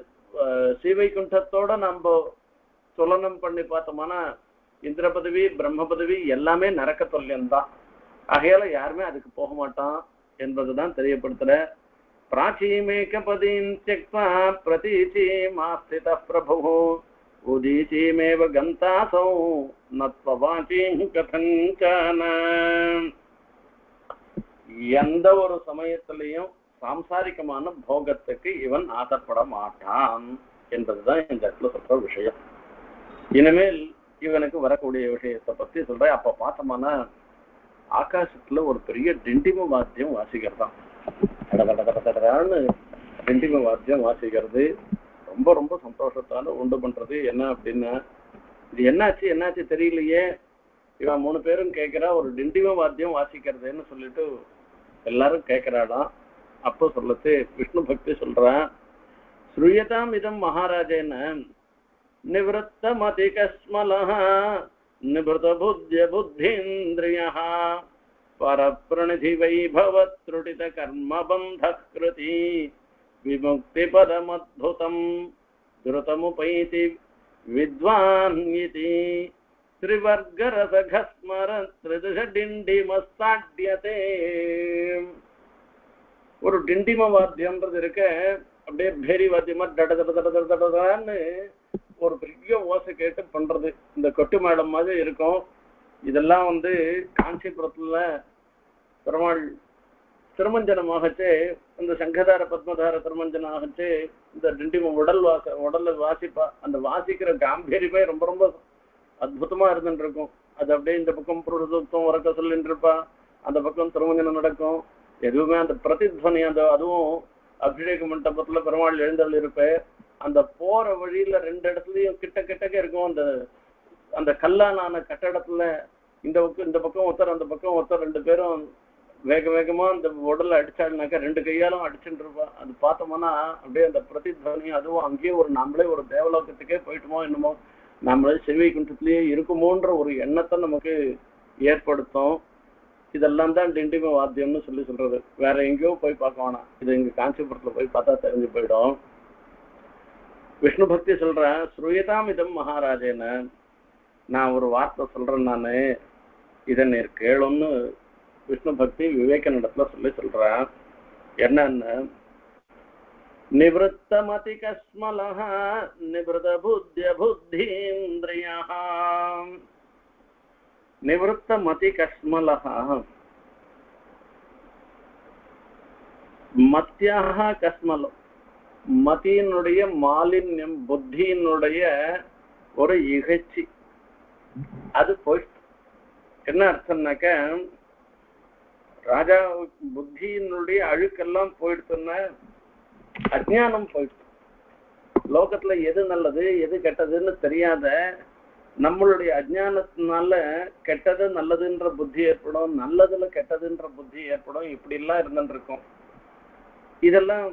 ஸ்ரீவைகுண்டத்தோட நம்ம துலனம் பண்ணி பார்த்தோம்னா இந்திர பதவி பிரம்ம பதவி எல்லாமே நரக்க தொல்லியம்தான். ஆகையால யாருமே அதுக்கு போக மாட்டான் என்பதுதான் தெரியப்படுத்தல. பிராச்சீமேகபதீம் த்யக்த்வா பிரதீச்சீமாஸ்தித பிரபு உதீச்சீமேவ கந்தாசௌ நத்வ வாசீம் கதஞ்சன. எந்த ஒரு சமயத்திலையும் சாம்சாரிகமான போகத்துக்கு இவன் ஆசைப்பட மாட்டான் என்பதுதான் இந்த இடத்துல சொல்ற விஷயம். இனிமேல் இவனுக்கு வரக்கூடிய விஷயத்தை பத்தி சொல்றேன். அப்ப பார்த்தோம்னா ஆகாசத்துல ஒரு பெரிய டிண்டிம வாத்தியம் வாசிக்கிறதான், டிண்டிம வாத்தியம் வாசிக்கிறது ரொம்ப ரொம்ப சந்தோஷத்தால உண்டு பண்றது. என்ன அப்படின்னா, இது என்னாச்சு என்னாச்சு தெரியலையே, இவன் மூணு பேரும் கேட்கிறா ஒரு டிண்டிம வாத்தியம் வாசிக்கிறதுன்னு சொல்லிட்டு எல்லாரும் கேட்கிறாடாம். அப்போ சொல்லத்து விஷ்ணு பக்தி சொல்றான், ஸ்ருயதாம் இதம் மகாராஜேன நிவத்தமதி கஸ்மலஹா நிபுத புத்திய புத்திந்திரியா பரப்ரணிதி வைபவத் த்ருடித கர்மபந்த கிருதி விமுக்தி பரமத்புதம் துருதமுபைதி வித்வான் இதி த்ரிவர்கரசகஸ்மர த்ரிதுஷடிண்டிமஸ்தாட்யதே. ஒரு டிண்டிம வாத்தியம்ன்றது இருக்க, அப்படியே பேரி வாத்தியமா தட தட தட தடதான்னு ஒரு பெரிய ஓசை கேட்டு பண்றது. இந்த கொட்டு மேடம் மாதிரி இருக்கும். இதெல்லாம் காஞ்சிபுரத்துல பெருமாள் திருமஞ்சனம் ஆகச்சு, இந்த சங்கதார பத்மதார திருமஞ்சனம் ஆகச்சு. இந்த டிண்டிம உடல்ல வாசிப்பா, அந்த வாசிக்கிற காம்பீரியமே ரொம்ப ரொம்ப அற்புதமா இருந்துட்டு இருக்கும். அது அப்படியே இந்த பக்கம் புருஷத்துவம் உறக்க சொல்லிட்டு இருப்பா, அந்த பக்கம் திருமஞ்சனம் நடக்கும். எதுவுமே அந்த பிரதித்வனி, அந்த அதுவும் அபிஷேக மண்டபத்துல பெருமாள் எழுந்தள் இருப்ப, அந்த போற வழியில ரெண்டு இடத்துலயும் கிட்ட கிட்டக்க இருக்கும். அந்த அந்த கல்லான கட்டடத்துல இந்த பக்கம் ஒருத்தர் அந்த பக்கம் ஒருத்தர் ரெண்டு பேரும் வேக வேகமா அந்த உடல்ல அடிச்சாடினாக்கா ரெண்டு கையாலும் அடிச்சுட்டு இருப்பா. அது பார்த்தோம்னா அப்படியே அந்த பிரதித்வனி, அதுவும் அங்கேயே ஒரு நம்மளே ஒரு தேவலோகத்துக்கே போயிட்டுமோ என்னமோ, நம்மளே செவ்வி குண்டத்திலேயே இருக்குமோன்ற ஒரு எண்ணத்தை நமக்கு ஏற்படுத்தும். இதெல்லாம் தான் டிண்டிம வாத்தியம்னு சொல்லி சொல்றது. வேற எங்கேயோ போய் பார்க்க வேணாம், இது இங்க காஞ்சிபுரத்துல போய் பார்த்தா தெரிஞ்சு போயிடும். விஷ்ணு பக்தி சொல்ற, ஸ்ருயதாம் இதம் மகாராஜேன்னு நான் ஒரு வார்த்தை சொல்றேன், நானு இதை நீர் கேளும்னு விஷ்ணு பக்தி விவேகனிடத்துல சொல்லி சொல்றேன். என்னன்னு, நிவத்த மதி கஸ்மலஹா நிவத புத்திய புத்தீந்திரியா நிவத்த மதி கஸ்மலஹா. மத்தியாக கஸ்மலம், மதியினுடைய மாலின்யம், புத்தியினுடைய ஒரு இகழ்ச்சி, அது போயிட்டு. என்ன அர்த்தம்னாக்க, ராஜா புத்தியினுடைய அழுக்கெல்லாம் போயிடுத்துன்னா அஜ்ஞானம் போயிடுச்சு. லோகத்துல எது நல்லது எது கெட்டதுன்னு தெரியாத நம்மளுடைய அஜ்ஞானத்தினால கெட்டது நல்லதுன்ற புத்தி ஏற்படும், நல்லதுல கெட்டதுன்ற புத்தி ஏற்படும். இப்படி எல்லாம் இருந்துட்டு இருக்கும். இதெல்லாம்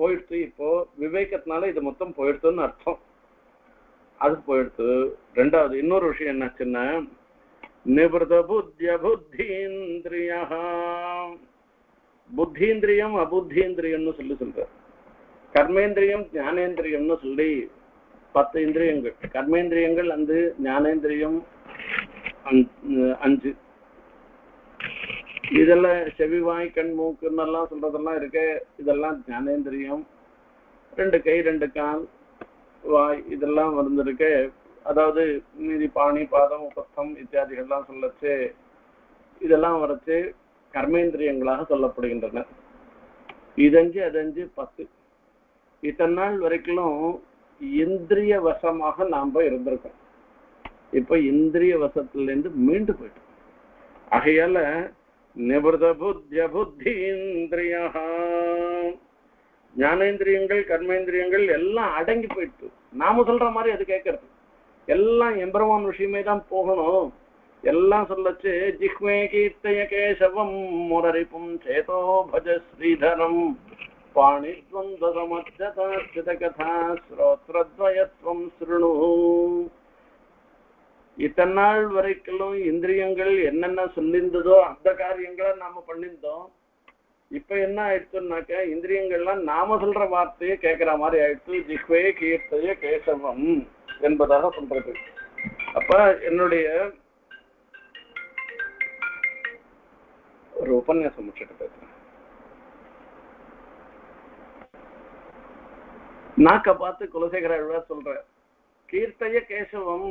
போயிடுத்து இப்போ விவேகத்தினால இது மொத்தம் போயிடுத்துன்னு அர்த்தம். அது போயிடுத்து. ரெண்டாவது இன்னொரு விஷயம் என்னாச்சுன்னா நிவர்த புத்திய புத்தீந்திரிய புத்தீந்திரியம் அபுத்தீந்திரியம்னு சொல்ற கர்மேந்திரியம் ஞானேந்திரியம்னு சொல்லி 10 இந்திரியங்கள் கர்மேந்திரியங்கள் வந்து ஞானேந்திரியம் 5 இதெல்லாம் செவி வாய் கண் மூக்குன்னெல்லாம் சொல்றதெல்லாம் இருக்கு. இதெல்லாம் ஞானேந்திரியம் 2 கை 2 கால் வாய் இதெல்லாம் வந்துருக்கு. அதாவது மீதி பாணி பாதம் உபத்தம் இத்தியாதிகள்லாம் சொல்லச்சு இதெல்லாம் வரச்சு கர்மேந்திரியங்களாக சொல்லப்படுகின்றன. 5 5 10 இத்தனை நாள் வரைக்கும் இந்திரிய வசமாக நாம இருந்திருக்கோம். இப்ப இந்திரிய வசத்திலிருந்து மீண்டு போயிட்டோம். ஆகையால நிவர்த புத்திய புத்தீந்திரிய ஞானேந்திரியங்கள் கர்மேந்திரியங்கள் எல்லாம் அடங்கி போயிட்டு நாம சொல்ற மாதிரி அது கேட்கறது எல்லாம் எம்பெருமான் விஷயமே தான் போகணும். எல்லாம் சொல்லச்சு ஜிஹ்மே கீர்த்தய கேசவம் முரரிப்பும் சேதோ பஜ ஸ்ரீதரம் பாணித்வந்தமச்சதாசிதகதாஸ்ரோத்ரத்வயத்வம் ஸ்ருணு. இத்தனை நாள் வரைக்கும் இந்திரியங்கள் என்னென்ன சொல்லியிருந்ததோ அந்த காரியங்களை நாம பண்ணியிருந்தோம். இப்ப என்ன ஆயிடுச்சுன்னாக்க இந்திரியங்கள்லாம் நாம சொல்ற வார்த்தையை கேட்கிற மாதிரி ஆயிடுச்சு. ஜிஹ்வே கீர்த்தய கேசவம் என்பதாக சொல்றது. அப்ப என்னுடைய ஒரு உபன்யாசம் முடிச்சுட்டு பேசுறேன். நாக்க பார்த்து குலசேகர சொல்ற கீர்த்தய கேசவம்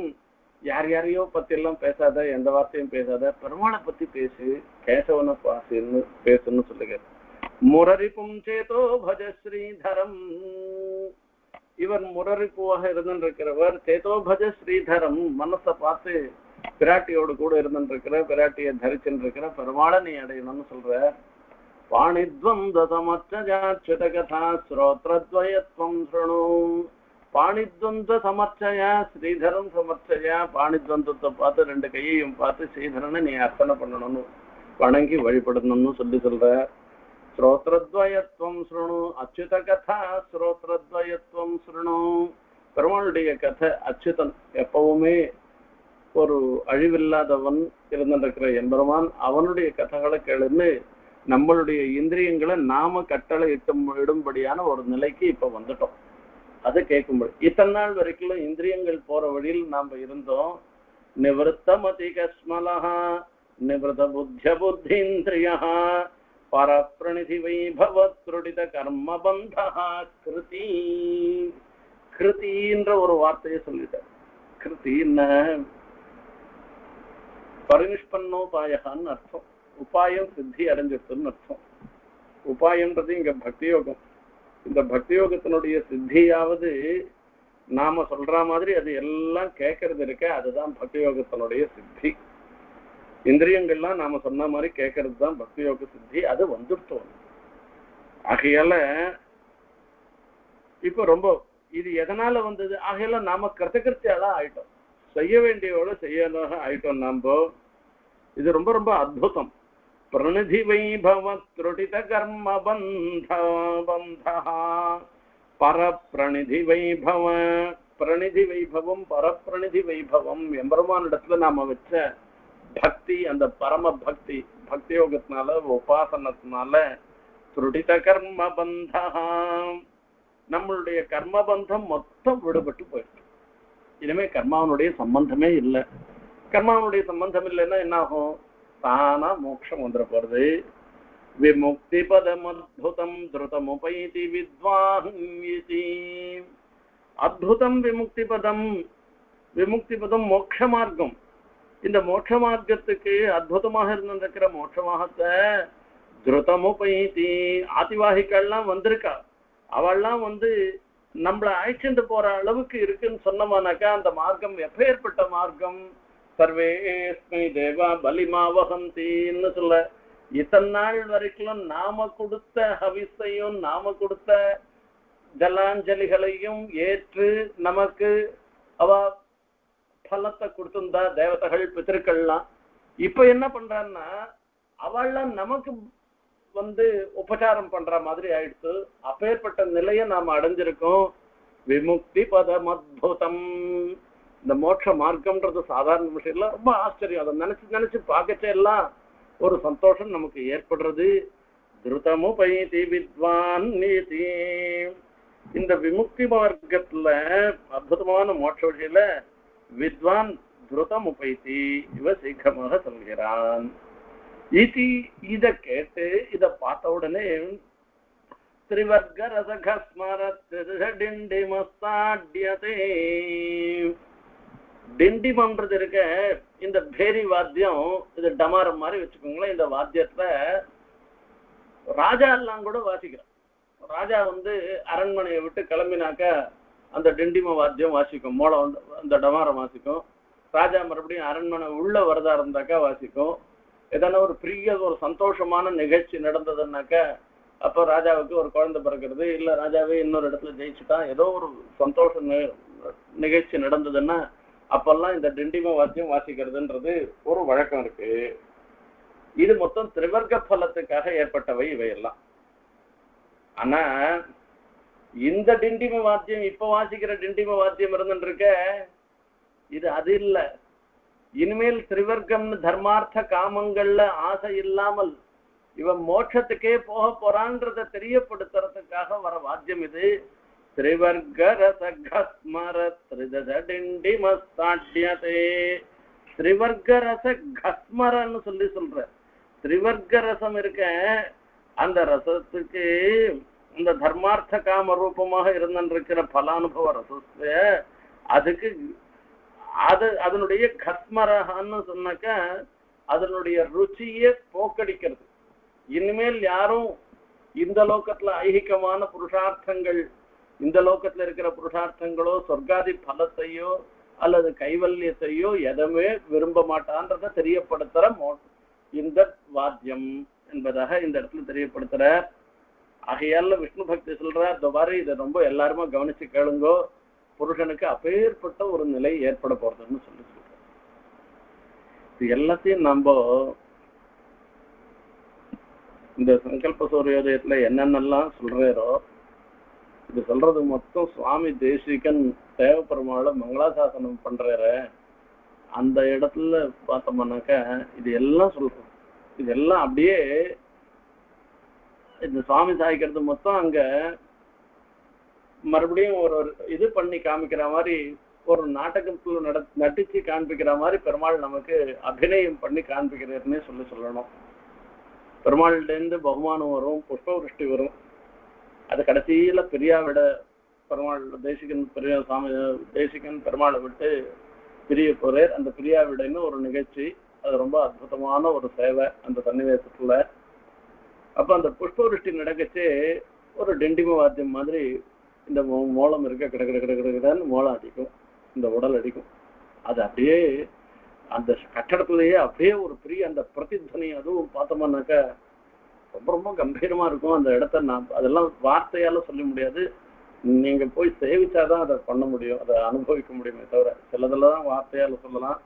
யார் யாரையோ பத்தி எல்லாம் பேசாத எந்த வார்த்தையும் பேசாத பெருமாளை பத்தி பேசு கேசவனை பாசுன்னு பேசுன்னு சொல்லுங்க. முரரிப்பும் சேதோ பஜ ஸ்ரீதரம் இவர் முரரிப்புவாக இருந்திருக்கிறவர் சேதோ பஜ ஸ்ரீதரம் மனசை பார்த்து பிராட்டியோடு கூட இருந்திருக்கிற பிராட்டியை தரிச்சுட்டு இருக்கிற பெருமாளை நீ அடையணும்னு சொல்ற. பாணித்வந்தமச்சதாச்சுதகதாஸ்ரோத்ரத்வயத்வம் ஸ்ருணு பாணித்வந்த சமர்ச்சையா ஸ்ரீதரம் சமர்ச்சையா பாணித்வந்தத்தை பார்த்து 2 கையையும் பார்த்து ஸ்ரீதரனை நீ அர்ப்பணம் பண்ணணும்னு வணங்கி வழிபடணும்னு சொல்லி சொல்ற. ஸ்ரோத்ரத்வயத்வம் ஸ்ருணு அச்சுத கதா ஸ்ரோத்ரத்வயத்வம் ஸ்ருணு பெருமாளுடைய கதை அச்சுதன் எப்பவுமே ஒரு அழிவில்லாதவன் இருந்திருக்கிற எம்பெருமான் அவனுடைய கதைகளை கேளுன்னு நம்மளுடைய இந்திரியங்களை நாம கட்டளை இடும்படியான ஒரு நிலைக்கு இப்ப வந்துட்டோம். அதை கேட்கும்போது இத்தனை நாள் வரைக்கும் இந்திரியங்கள் போற வழியில் நாம இருந்தோம். நிவர்த்தம் அதிகஸ்மலஹா நிவர்த புத்திய புத்தீந்திரியா பரப்ரணிதி வைபவ த்ருடித கர்ம பந்தஹா கிருதி கிருதின்ற ஒரு வார்த்தையை சொல்லிட்டார். கிருத்தின்னா பரினிஷ்பன்னோபாயகான்னு அர்த்தம். உபாயம் சித்தி அடைஞ்சிருக்குன்னு அர்த்தம். உபாயம்ன்றது இங்க பக்தியோகம். இந்த பக்தியோகத்தினுடைய சித்தியாவது நாம சொல்ற மாதிரி அது எல்லாம் கேட்கறது இருக்க அதுதான் பக்தியோகத்தினுடைய சித்தி. இந்திரியங்கள்லாம் நாம சொன்ன மாதிரி கேட்கறது தான் பக்தியோக சித்தி. அது வந்துட்டோம். ஆகையால இப்போ ரொம்ப இது எதனால வந்தது ஆகையால நாம கிருத்தகிருத்தியால ஆயிட்டோம். செய்ய வேண்டியவோட செய்யாதாக ஆயிட்டோம் நாம. இது ரொம்ப ரொம்ப அற்புதம். பிரணிதி வைபவ த்ருடித கர்ம பந்தா பந்தா பரப்ரணிதி வைபவ பிரணிதி வைபவம் பரப்ரணிதி வைபவம் எம்பெருமானிடத்துல நாம வச்ச பக்தி அந்த பரம பக்தி பக்தியோகத்தினால உபாசனத்தினால த்ருடித கர்ம பந்தா நம்மளுடைய கர்ம பந்தம் மொத்தம் விடுபட்டு போயிடுச்சு. இனிமே கர்மாவனுடைய சம்பந்தமே இல்லை. கர்மாவனுடைய சம்பந்தம் இல்லைன்னா என்ன ஆகும்? தானா மோட்சம் வந்துட போறது. விமுக்தி பதம் அத்புதம் திருதம் உபயதி வித்வாஹ்யதி அத்புதம் விமுக்தி பதம். விமுக்தி பதம் மோட்ச மார்க்கம். இந்த மோட்ச மார்க்கத்துக்கு அற்புதமாக இருந்திருக்கிற மோட்சமாகத்தை திருதம் உபயதி ஆதிவாகிகள்லாம் வந்திருக்கா அவள்லாம் வந்து நம்மளை அழைச்சிட்டு போற அளவுக்கு இருக்குன்னு சொன்னமானாக்கா அந்த மார்க்கம் எப்பேற்பட்ட மார்க்கம்? சர்வேஸ்மை தேவா பலிமாவகந்தின்னு சொல்ல இத்தனை நாள் வரைக்கும் நாம கொடுத்த ஹவிசையும் நாம கொடுத்த ஜலாஞ்சலிகளையும் ஏற்று நமக்கு அவ பலத்தை கொடுத்திருந்தா தேவதைகள் பித்திருக்கள்லாம். இப்ப என்ன பண்றான்னா அவள்லாம் நமக்கு उपचार पड़ मादी आपेरप नीय नाम अड़को विमुक्ति पदम अद्भुतम मोक्ष मार्गम साधारण विषय रोम आश्चर्य नीचे पाकचे और सतोषम नमुक द्रुतमुपैति विद्वान् विमुक्ति मार्ग अद्भुत मोक्ष विषय विद्वान् द्रुतमुपैति इव शीघ्रमाह संगिरान् पातने डमार मारे वो वाद्य राजा वासिक राजा वो अरमन विट कंडिम वाद्यम वासिक मोल डमार वासिक राजा मरबड़ी अरमन वर्दा वासिक और प्रिय और सतोषमान निकल्चना अजावुके और कुछ पे इला राजावे इन जयिटा एदो और सतोष निकल्चना अंडिम वाद्यम वासिक और इत मोम त्रिवर्ग फलतवे इवेल आना डिंडिम वाद्यम इसिक डिंडिम वाद्यम इत अमेल त्रिवर्गम धर्मार्थ काम आस इलामल इव मोक्षे वर वाद्यम त्रिवर्ग त्रिवर्ग रस घस्मर त्रिवर्ग रसम अंद धर्मार्थ काम रूपமாக இருந்திருக்கிற பலானுபவ ரசத்தை அதுக்கு அதனுடைய கஸ்மரஹன்னு சொன்னக்க அதனுடைய ருச்சியை போக்கடிக்கிறது இனிமேல் யாரும் இந்த லோகத்துல ஐஹிகமான புருஷார்த்தங்கள் இந்த லோகத்துல இருக்கிற புருஷார்த்தங்களோ சொர்க்காதி பலத்தையோ அல்லது கைவல்யத்தையோ எதுமே விரும்ப மாட்டான்றதை தெரியப்படுத்துற இந்த வாத்தியம் आगे विष्णु भक्ति दुबारी गवन के अपेरप नीले नाम संकल्प सूर्योदय मतलब स्वामी देशिकन देवपेरुमाळ मंगलाशासन पड़े अंद पातमना इला अब स्वामी साहिक्कु मोत्तम अंग मறுபடியும் ஒரு இது பண்ணி காமிக்கிற மாதிரி ஒரு நாடகத்துல நடிச்சி காண்பிக்கிற மாதிரி பெருமாள் நமக்கு அபிநயம் பண்ணி காண்பிக்கிறார்னே சொல்லணும் பெருமாள் கிட்ட பகவானும் வரும் புஷ்ப விருஷ்டி வரும் அது கடைசியில பெரியாவிட பெருமாள் தேசிகன் பெரிய சாமி தேசிகன் பெருமாளை விட்டு பிரிய போறார் அந்த பிரியாவிடன்னு ஒரு நிகழ்ச்சி அது ரொம்ப அற்புதமான ஒரு சேவை அந்த சன்னிவேசத்துல அப்ப அந்த புஷ்பவருஷ்டி நடக்கச்சே ஒரு டெண்டிம வாத்தியம் மாதிரி இந்த மோளம் இருக்க கட கட கட கடன்னு மோளம் அடிக்கும் இந்த உடல் அடிக்கும் அது அப்படியே அந்த கட்டடத்துலயே அப்படியே ஒரு பெரிய அந்த பிரதித்வனி அதுவும் பார்த்தோம்னாக்க ரொம்ப ரொம்ப கம்பீரமா இருக்கும் அந்த இடத்தை நான் அதெல்லாம் வார்த்தையால சொல்ல முடியாது நீங்க போய் சேவிச்சாதான் அதை பண்ண முடியும் அதை அனுபவிக்க முடியுமே தவிர சிலதெல்லாம் வார்த்தையால சொல்லலாம்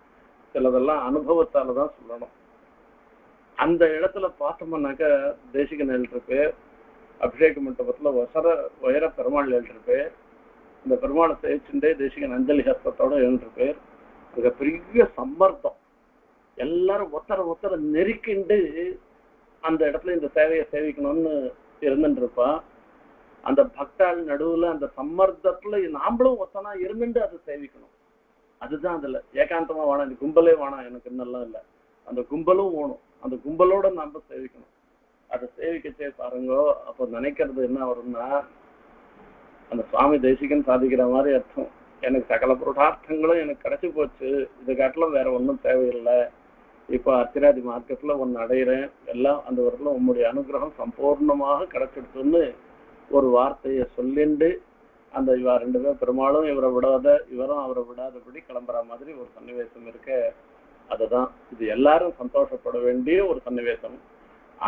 சிலதெல்லாம் அனுபவத்தால தான் சொல்லணும் அந்த இடத்துல பார்த்தோம்னாக்க தேசிகன் எழுதிருப்பே அபிஷேக மண்டபத்துல வசர வைர பெருமாள் எழுதிருப்பே இந்த பெருமாளை தேய்ச்சுட்டே தேசிகன் அஞ்சலி ஹஸ்தத்தோட எழுதிருப்பே அங்க பெரிய சம்மர்த்தம் எல்லாரும் ஒத்தர ஒத்தர நெருக்கிண்டு அந்த இடத்துல இந்த சேவையை சேவிக்கணும்னு இருந்துருப்பா அந்த பக்தாள் நடுவுல அந்த சம்மர்த்தத்துல நாமளும் ஒத்தனா இருந்துட்டு அதை சேவிக்கணும் அதுதான் அதுல ஏகாந்தமா வாணா இந்த கும்பலே வாணா எனக்கு இன்னெல்லாம் இல்லை அந்த கும்பலும் ஓணும் அந்த கும்பலோட நாம சேவிக்கணும் அதை சேவிக்கச்சே பாருங்க அப்போ நினைக்கிறது என்ன வரும்னா அந்த சுவாமி தேசிகன் சாதிக்கிற மாதிரி அர்த்தம் எனக்கு சகல புருஷார்த்தங்களும் எனக்கு கிடைச்சி போச்சு இது காட்டிலும் வேற ஒன்றும் தேவையில்லை இப்போ அத்திராதி மார்க்கத்துல ஒன்று அடையிறேன் எல்லாம் அந்த வரல உம்முடைய அனுகிரகம் சம்பூர்ணமாக கிடைச்சிடுச்சுன்னு ஒரு வார்த்தையை சொல்லிண்டு அந்த இவா ரெண்டு பேரும் பெருமாளும் இவரை விடாத இவரும் அவரை விடாதபடி கிளம்புற மாதிரி ஒரு சன்னிவேசம் இருக்க அதுதான் இது எல்லாரும் சந்தோஷப்பட வேண்டிய ஒரு சன்னிவேசம்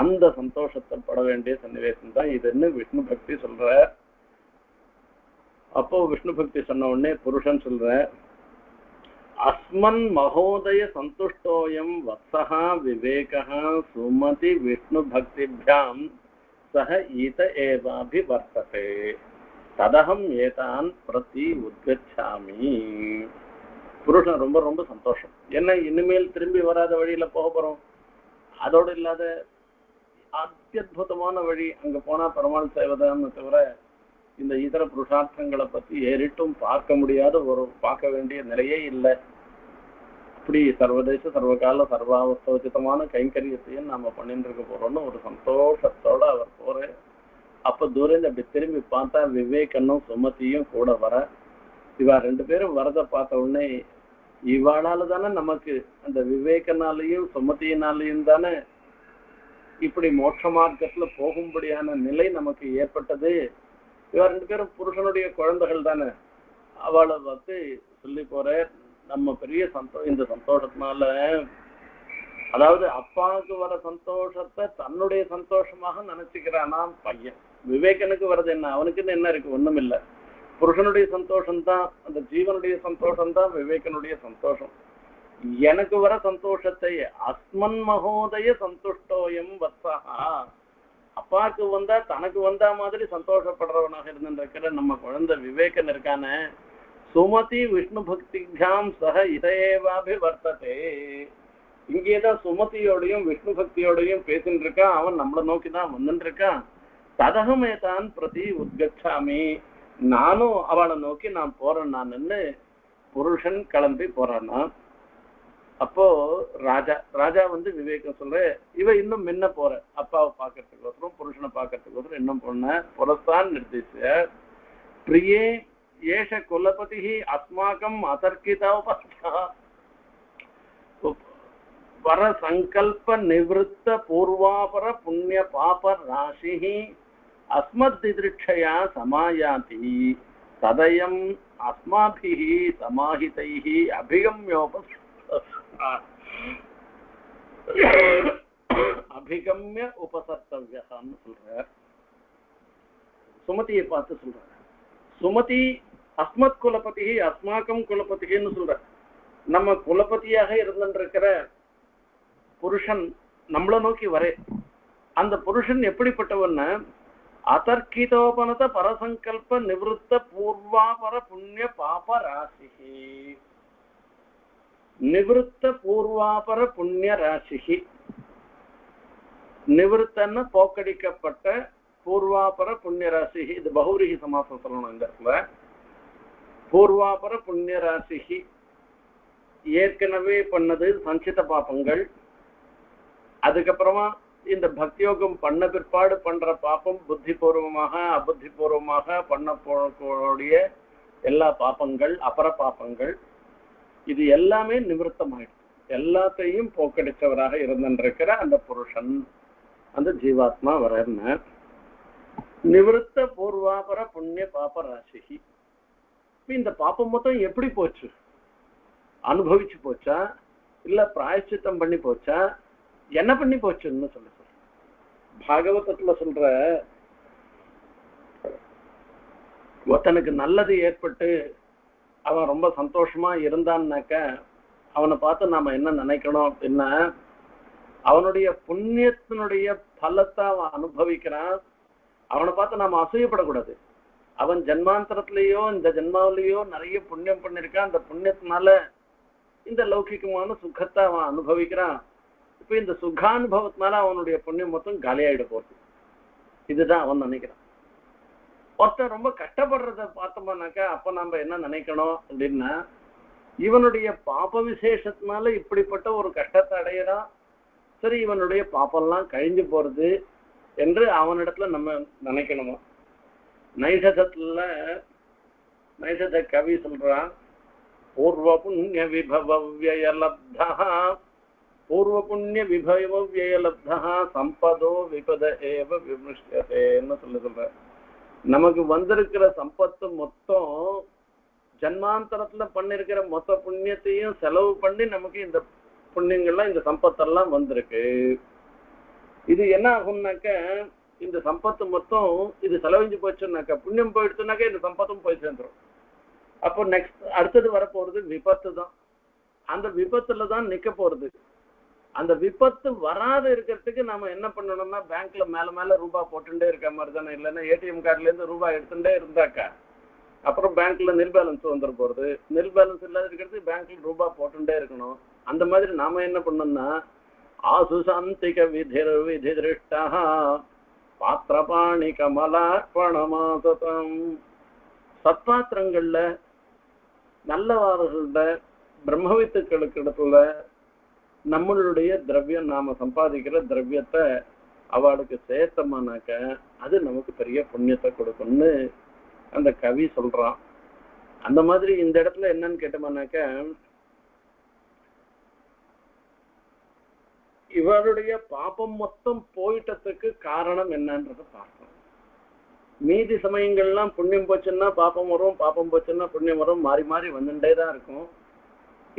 அந்த சந்தோஷத்தை பட வேண்டிய சன்னிவேசம் தான் இதுன்னு விஷ்ணு பக்தி சொல்ற அப்போ விஷ்ணு பக்தி சொன்ன உடனே புருஷன் சொல்ற अस्मन् महोदय संतुष्टोयं वत्सः विवेकः सुमति विष्णु भक्तिभ्यां सह ईत एवाभिवर्तते तदहं एतान् प्रति उद्गच्छामि पुरुषन ரொம்ப ரொம்ப சந்தோஷம் என்ன இனிமேல் திரும்பி வராத வழியில போக போறோம் அதோட இல்லாத அத்யத்புதமான வழி அங்க போனா பெருமாள் சேவைதான்னு தவிர இந்த இதர புருஷார்த்தங்களை பத்தி ஏறிட்டும் பார்க்க முடியாத ஒரு பார்க்க வேண்டிய நிலையே இல்லை அப்படி சர்வதேச சர்வகால சர்வாவஸ்தோசிதமான கைங்கரியத்தையும் நாம பண்ணிட்டு இருக்க போறோம்னு ஒரு சந்தோஷத்தோட அவர் போற அப்ப தூரம் அப்படி திரும்பி பார்த்தா விவேகனும் சுமதியும் கூட வர இவா ரெண்டு பேரும் வரத பார்த்த உடனே இவாளால தானே நமக்கு அந்த விவேகனாலையும் சுமதியினாலையும் தானே இப்படி மோட்ச மார்க்கத்துல போகும்படியான நிலை நமக்கு ஏற்பட்டது இவா ரெண்டு பேரும் புருஷனுடைய குழந்தைகள் தானே அவளை பார்த்து சொல்லி போற நம்ம பெரிய இந்த சந்தோஷத்தினால அதாவது அப்பாவுக்கு வர சந்தோஷத்தை தன்னுடைய சந்தோஷமாக நினைச்சுக்கிறானா பையன் விவேகனுக்கு வர்றது என்ன அவனுக்குன்னு என்ன இருக்கு ஒண்ணும் இல்லை புருஷனுடைய சந்தோஷம்தான் அந்த ஜீவனுடைய சந்தோஷம்தான் விவேகனுடைய சந்தோஷம் எனக்கு வர சந்தோஷத்தை அஸ்மன் மகோதய சந்துஷ்டோயம் வத்சா அப்பாவுக்கு வந்தா தனக்கு வந்தா மாதிரி சந்தோஷப்படுறவனாக இருந்துருக்கிற நம்ம குழந்தை விவேகன் இருக்கான சுமதி விஷ்ணு பக்தியாம் சக இதையேவாபி வர்த்ததே இங்கேதான் சுமதியோடையும் விஷ்ணு பக்தியோடையும் பேசிட்டு இருக்கான் அவன் நம்மளை நோக்கிதான் வந்துட்டு இருக்கான் ததகமேதான் பிரதி உத்கச்சாமி நானும் அவளை நோக்கி நான் போறேன் நான் நின்று புருஷன் கிளம்பி போறான்னா அப்போ ராஜா ராஜா வந்து விவேகம் சொல்ற இவ இன்னும் முன்ன போற அப்பாவை பாக்கிறதுக்கு ஒருத்தரும் புருஷனை பாக்கிறதுக்கு ஒருத்தரும் இன்னும் பொண்ண புரஸ்தான் நிர்திச்ச பிரியே ஏஷ குலபதி அஸ்மாக்கம் அதர்க்கிதோபா வர சங்கல்ப நிவத்த பூர்வாபர புண்ணிய பாப ராசி अस्मद्दिदृक्षया समायाति तदयम अस्माभिः समाहितैः अभिगम्य उपसर्तव्यम् சொல்றார் சுமதியை பார்த்து சொல்றார் சுமதி அஸ்மத் குலபதிஹி அஸ்மாகம் குலபதிஹின்னு சொல்றார் நம்ம குலபதியாக இருந்திருக்கிற புருஷன் நம்மளை நோக்கி வரே அந்த புருஷன் எப்படிப்பட்டவன்னா अतर्कितोपनत परसंकल्प निवृत्त पूर्वापर पुण्य पाप राशि निवृत्त पूर्वापर पुण्य राशि निवृत्तन पोकडिक्कपट्ट पूर्वापर पुण्य राशि इदु बहुव्रीहि समासम सोल्लणुम इंद इदुला पूर्वापर पुण्य राशि ஏற்கனவே பண்ணது संचित பாபங்கள் அதுக்கு அப்புறமா இந்த பக்தியோகம் பண்ண பிற்பாடு பண்ற பாப்பம் புத்திபூர்வமாக அபுத்திபூர்வமாக பண்ண போகக்கூடிய எல்லா பாப்பங்கள் அபர பாப்பங்கள் இது எல்லாமே நிவர்த்தம் ஆயிடுச்சு எல்லாத்தையும் போக்கடிச்சவராக இருந்திருக்கிற அந்த புருஷன் அந்த ஜீவாத்மா வரன நிவர்த்த பூர்வாபர புண்ணிய பாப ராசி இந்த பாப்பம் மொத்தம் எப்படி போச்சு அனுபவிச்சு போச்சா இல்ல பிராயச்சித்தம் பண்ணி போச்சா என்ன பண்ணி போச்சுன்னு சொல்லு பாகவதத்துல சொல்ற ஒருத்தனுக்கு நல்லது ஏற்பட்டு அவன் ரொம்ப சந்தோஷமா இருந்தான்னாக்க அவனை பார்த்து நாம என்ன நினைக்கணும் அப்படின்னா அவனுடைய புண்ணியத்தினுடைய பலத்தை அவன் அனுபவிக்கிறான் அவனை பார்த்து நாம அசூயப்படக்கூடாது அவன் ஜென்மாந்தரத்திலேயோ இந்த ஜென்மாவிலேயோ நிறைய புண்ணியம் பண்ணிருக்கான் அந்த புண்ணியத்தினால இந்த லௌகிகமான சுகத்தை அவன் அனுபவிக்கிறான் இப்ப இந்த சுகானுபவத்தினால அவனுடைய புண்ணியம் மொத்தம் காலியாயிட போகுது இதுதான் அவன் நினைக்கிறான் ஒருத்தன் ரொம்ப கஷ்டப்படுறத பார்த்தோம்னாக்கா அப்ப நம்ம என்ன நினைக்கணும் அப்படின்னா இவனுடைய பாப விசேஷத்தினால இப்படிப்பட்ட ஒரு கஷ்டத்தை அடையிறான் சரி இவனுடைய பாப்பெல்லாம் கழிஞ்சு போறது என்று அவனிடத்துல நம்ம நினைக்கணுமா நைஷத கவி சொல்றான் பூர்வ புண்ணிய விபவ வியலப்தா पूर्व पुण्य विभव व्यय लब्धः संपदो विपद एव विमृश्यतेன்னு சொல்லுது நமக்கு வந்திருக்கிற சம்பத்து மொத்தம் ஜன்மாந்தரத்துல பண்ணிருக்கிற மொத்த புண்ணியத்தையும் செலவு பண்ணி நமக்கு இந்த புண்ணியங்கள்லாம் இந்த சம்பத்தெல்லாம் வந்திருக்கு இது என்ன ஆகும்னாக்க இந்த சம்பத்து மொத்தம் இது செலவிஞ்சு போச்சுன்னாக்கா புண்ணியம் போயிடுச்சுனாக்கா இந்த சம்பத்தும் போய் சேர்ந்துடும் அப்போ நெக்ஸ்ட் அடுத்தது வரப்போறது விபத்து தான் அந்த விபத்துல தான் நிக்க போறது. அந்த விபத்து வராத இருக்கிறதுக்கு நாம என்ன பண்ணணும்னா, பேங்க்ல மேல மேல ரூபா போட்டுட்டே இருக்க மாதிரி தானே, இல்லைன்னா ஏடிஎம் கார்டுல இருந்து ரூபா எடுத்துட்டே இருந்தாக்கா அப்புறம் பேங்க்ல நில் பேலன்ஸ் வந்துட போறது. நில் பேலன்ஸ் இல்லாத இருக்கிறது பேங்க்ல ரூபா போட்டுட்டே இருக்கணும். அந்த மாதிரி நாம என்ன பண்ணோம்னா, ஆசுசாந்திக விதிர் விதி திருஷ்டா பாத்திரபாணி கமலார்ப்பணமாசதம், சத்பாத்திரங்கள்ல நல்லவார்கள பிரம்மவித்துக்களுக்கு இடத்துல நம்மளுடைய திரவியம், நாம சம்பாதிக்கிற திரவியத்தை அவளுக்கு சேர்த்தமானாக்க அது நமக்கு பெரிய புண்ணியத்தை கொடுக்கும்னு அந்த கவி சொல்றான். அந்த மாதிரி இந்த இடத்துல என்னன்னு கேட்டோம்னாக்க, இவருடைய பாபம் மொத்தம் போயிட்டதுக்கு காரணம் என்னன்றத பார்க்கணும். மீதி சமயங்கள்லாம் புண்ணியம் போச்சுன்னா பாப்பம் வரும், பாப்பம் போச்சுன்னா புண்ணியம் வரும், மாறி மாறி வந்துட்டே தான் இருக்கும்.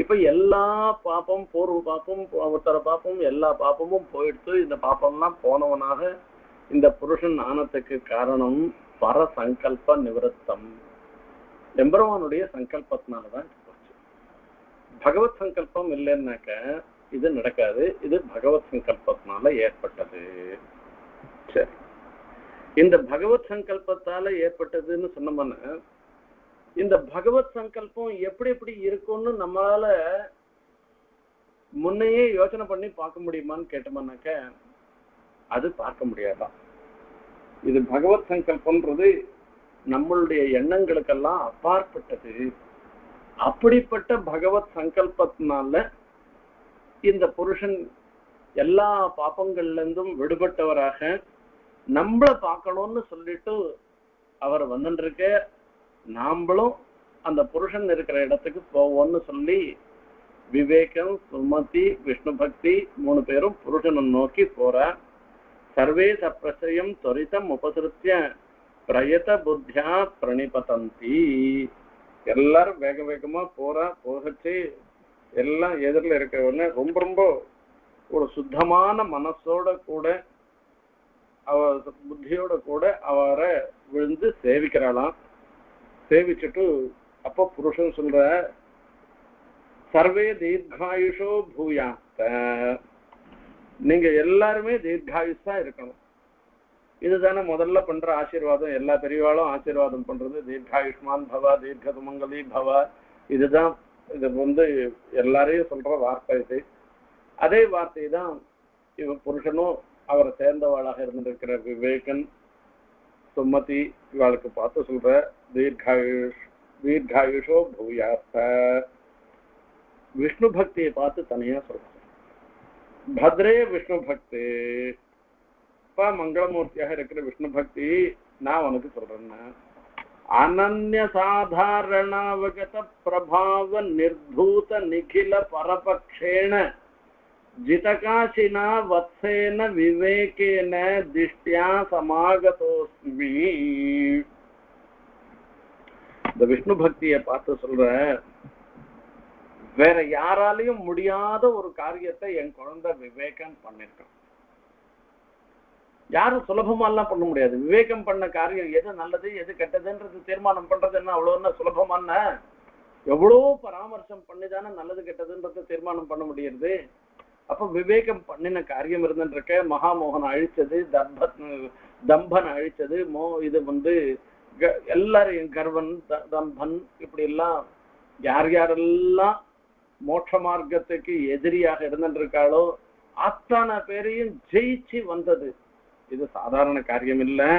இப்ப எல்லா பாப்பம், பூர்வ பாப்பம், உத்தர பாப்பம், எல்லா பாப்பமும் போயிடுத்து. இந்த பாப்பம்லாம் போனவனாக இந்த புருஷன் ஆனத்துக்கு காரணம் பர சங்கல்ப நிவர்த்தம், எம்பெருமானுடைய சங்கல்பத்தினாலதான் போச்சு. பகவத் சங்கல்பம் இல்லைன்னாக்க இது நடக்காது. இது பகவத் சங்கல்பத்தினால ஏற்பட்டது. சரி, இந்த பகவத் சங்கல்பத்தால ஏற்பட்டதுன்னு சொன்னோம்னா, இந்த பகவத் சங்கல்பம் எப்படி எப்படி இருக்கும்னு நம்மளால முன்னையே யோசனை பண்ணி பார்க்க முடியுமான்னு கேட்டோம்னாக்க அது பார்க்க முடியாதான். இது பகவத் சங்கல்பம்ன்றது நம்மளுடைய எண்ணங்களுக்கெல்லாம் அப்பாற்பட்டது. அப்படிப்பட்ட பகவத் சங்கல்பத்தினால இந்த புருஷன் எல்லா பாப்பங்கள்ல இருந்தும் விடுபட்டவராக நம்மளை பார்க்கணும்னு சொல்லிட்டு அவர் வந்துருக்க, நாம்பளும் அந்த புருஷன் இருக்கிற இடத்துக்கு போவோம்னு சொல்லி விவேகம், சுமதி, விஷ்ணு பக்தி மூணு பேரும் புருஷனை நோக்கி போறார். சர்வே சப்ரசயம் துரிதம் உபசிருத்திய பிரயத புத்தியா பிரணிபதந்தி, எல்லாரும் வேக வேகமா போறா. போகச்சு எல்லாம் எதிரில் இருக்கிறவன ரொம்ப ரொம்ப ஒரு சுத்தமான மனசோட கூட அவ புத்தியோட கூட அவரை விழுந்து சேவிக்கிறாளாம். சேவிச்சுட்டு அப்ப புருஷன் சொல்ற, சர்வே தீர்காயுஷோ பூயாத்த, நீங்க எல்லாருமே தீர்காயுஷா இருக்கணும். இதுதானே முதல்ல பண்ற ஆசீர்வாதம். எல்லா பெரியவாளும் ஆசீர்வாதம் பண்றது தீர்காயுஷ்மான் பவா, தீர்க்க சுமங்கலி பவா. இதுதான் இது வந்து எல்லாரையும் சொல்ற வார்த்தை. இது அதே வார்த்தை தான் இவன் புருஷனும் அவரை சேர்ந்தவாளாக இருந்திருக்கிற விவேகன், சுமதி இவாளுக்கு பார்த்து சொல்ற, தீர்காயுஷ் தீர்காயுஷோ பூயாத்த. விஷ்ணு பக்தியை பார்த்து தனியா சொல்ற, பத்ரே விஷ்ணு பக்தி, இப்ப மங்களமூர்த்தியாக இருக்கிற விஷ்ணு பக்தி நான் உனக்கு சொல்றேன்னா, அனன்ய சாதாரணாவகத பிரபாவ நிர்தூத நிகில பரபக்ஷேண ஜிதகாசினா வத்சேன விவேகேன திஷ்டியா சமாகதோஸ்மி. இந்த விஷ்ணு பக்தியை பார்த்து சொல்ற, வேற யாராலையும் முடியாத ஒரு காரியத்தை என் குழந்தை விவேகம் பண்ணிருக்கான். யாரும் சுலபமாலாம் பண்ண முடியாது. விவேகம் பண்ண காரியம் எது நல்லது எது கெட்டதுன்றது தீர்மானம் பண்றது என்ன அவ்வளோன்னா சுலபமான, எவ்வளோ பராமர்சம் பண்ணிதானே நல்லது கெட்டதுன்றத தீர்மானம் பண்ண முடியுது. அப்ப விவேகம் பண்ணின காரியம் இருந்துருக்க, மகாமோகனை அழிச்சது, தம்பனை அழிச்சது, இது வந்து எல்லாரையும் கர்வன், தம்பன், இப்படி எல்லாம் யார் யாரெல்லாம் மோட்ச மார்க்கத்துக்கு எதிரியாக இருந்துருக்காளோ அத்தனை பேரையும் ஜெயிச்சு வந்தது. இது சாதாரண காரியம் இல்லை,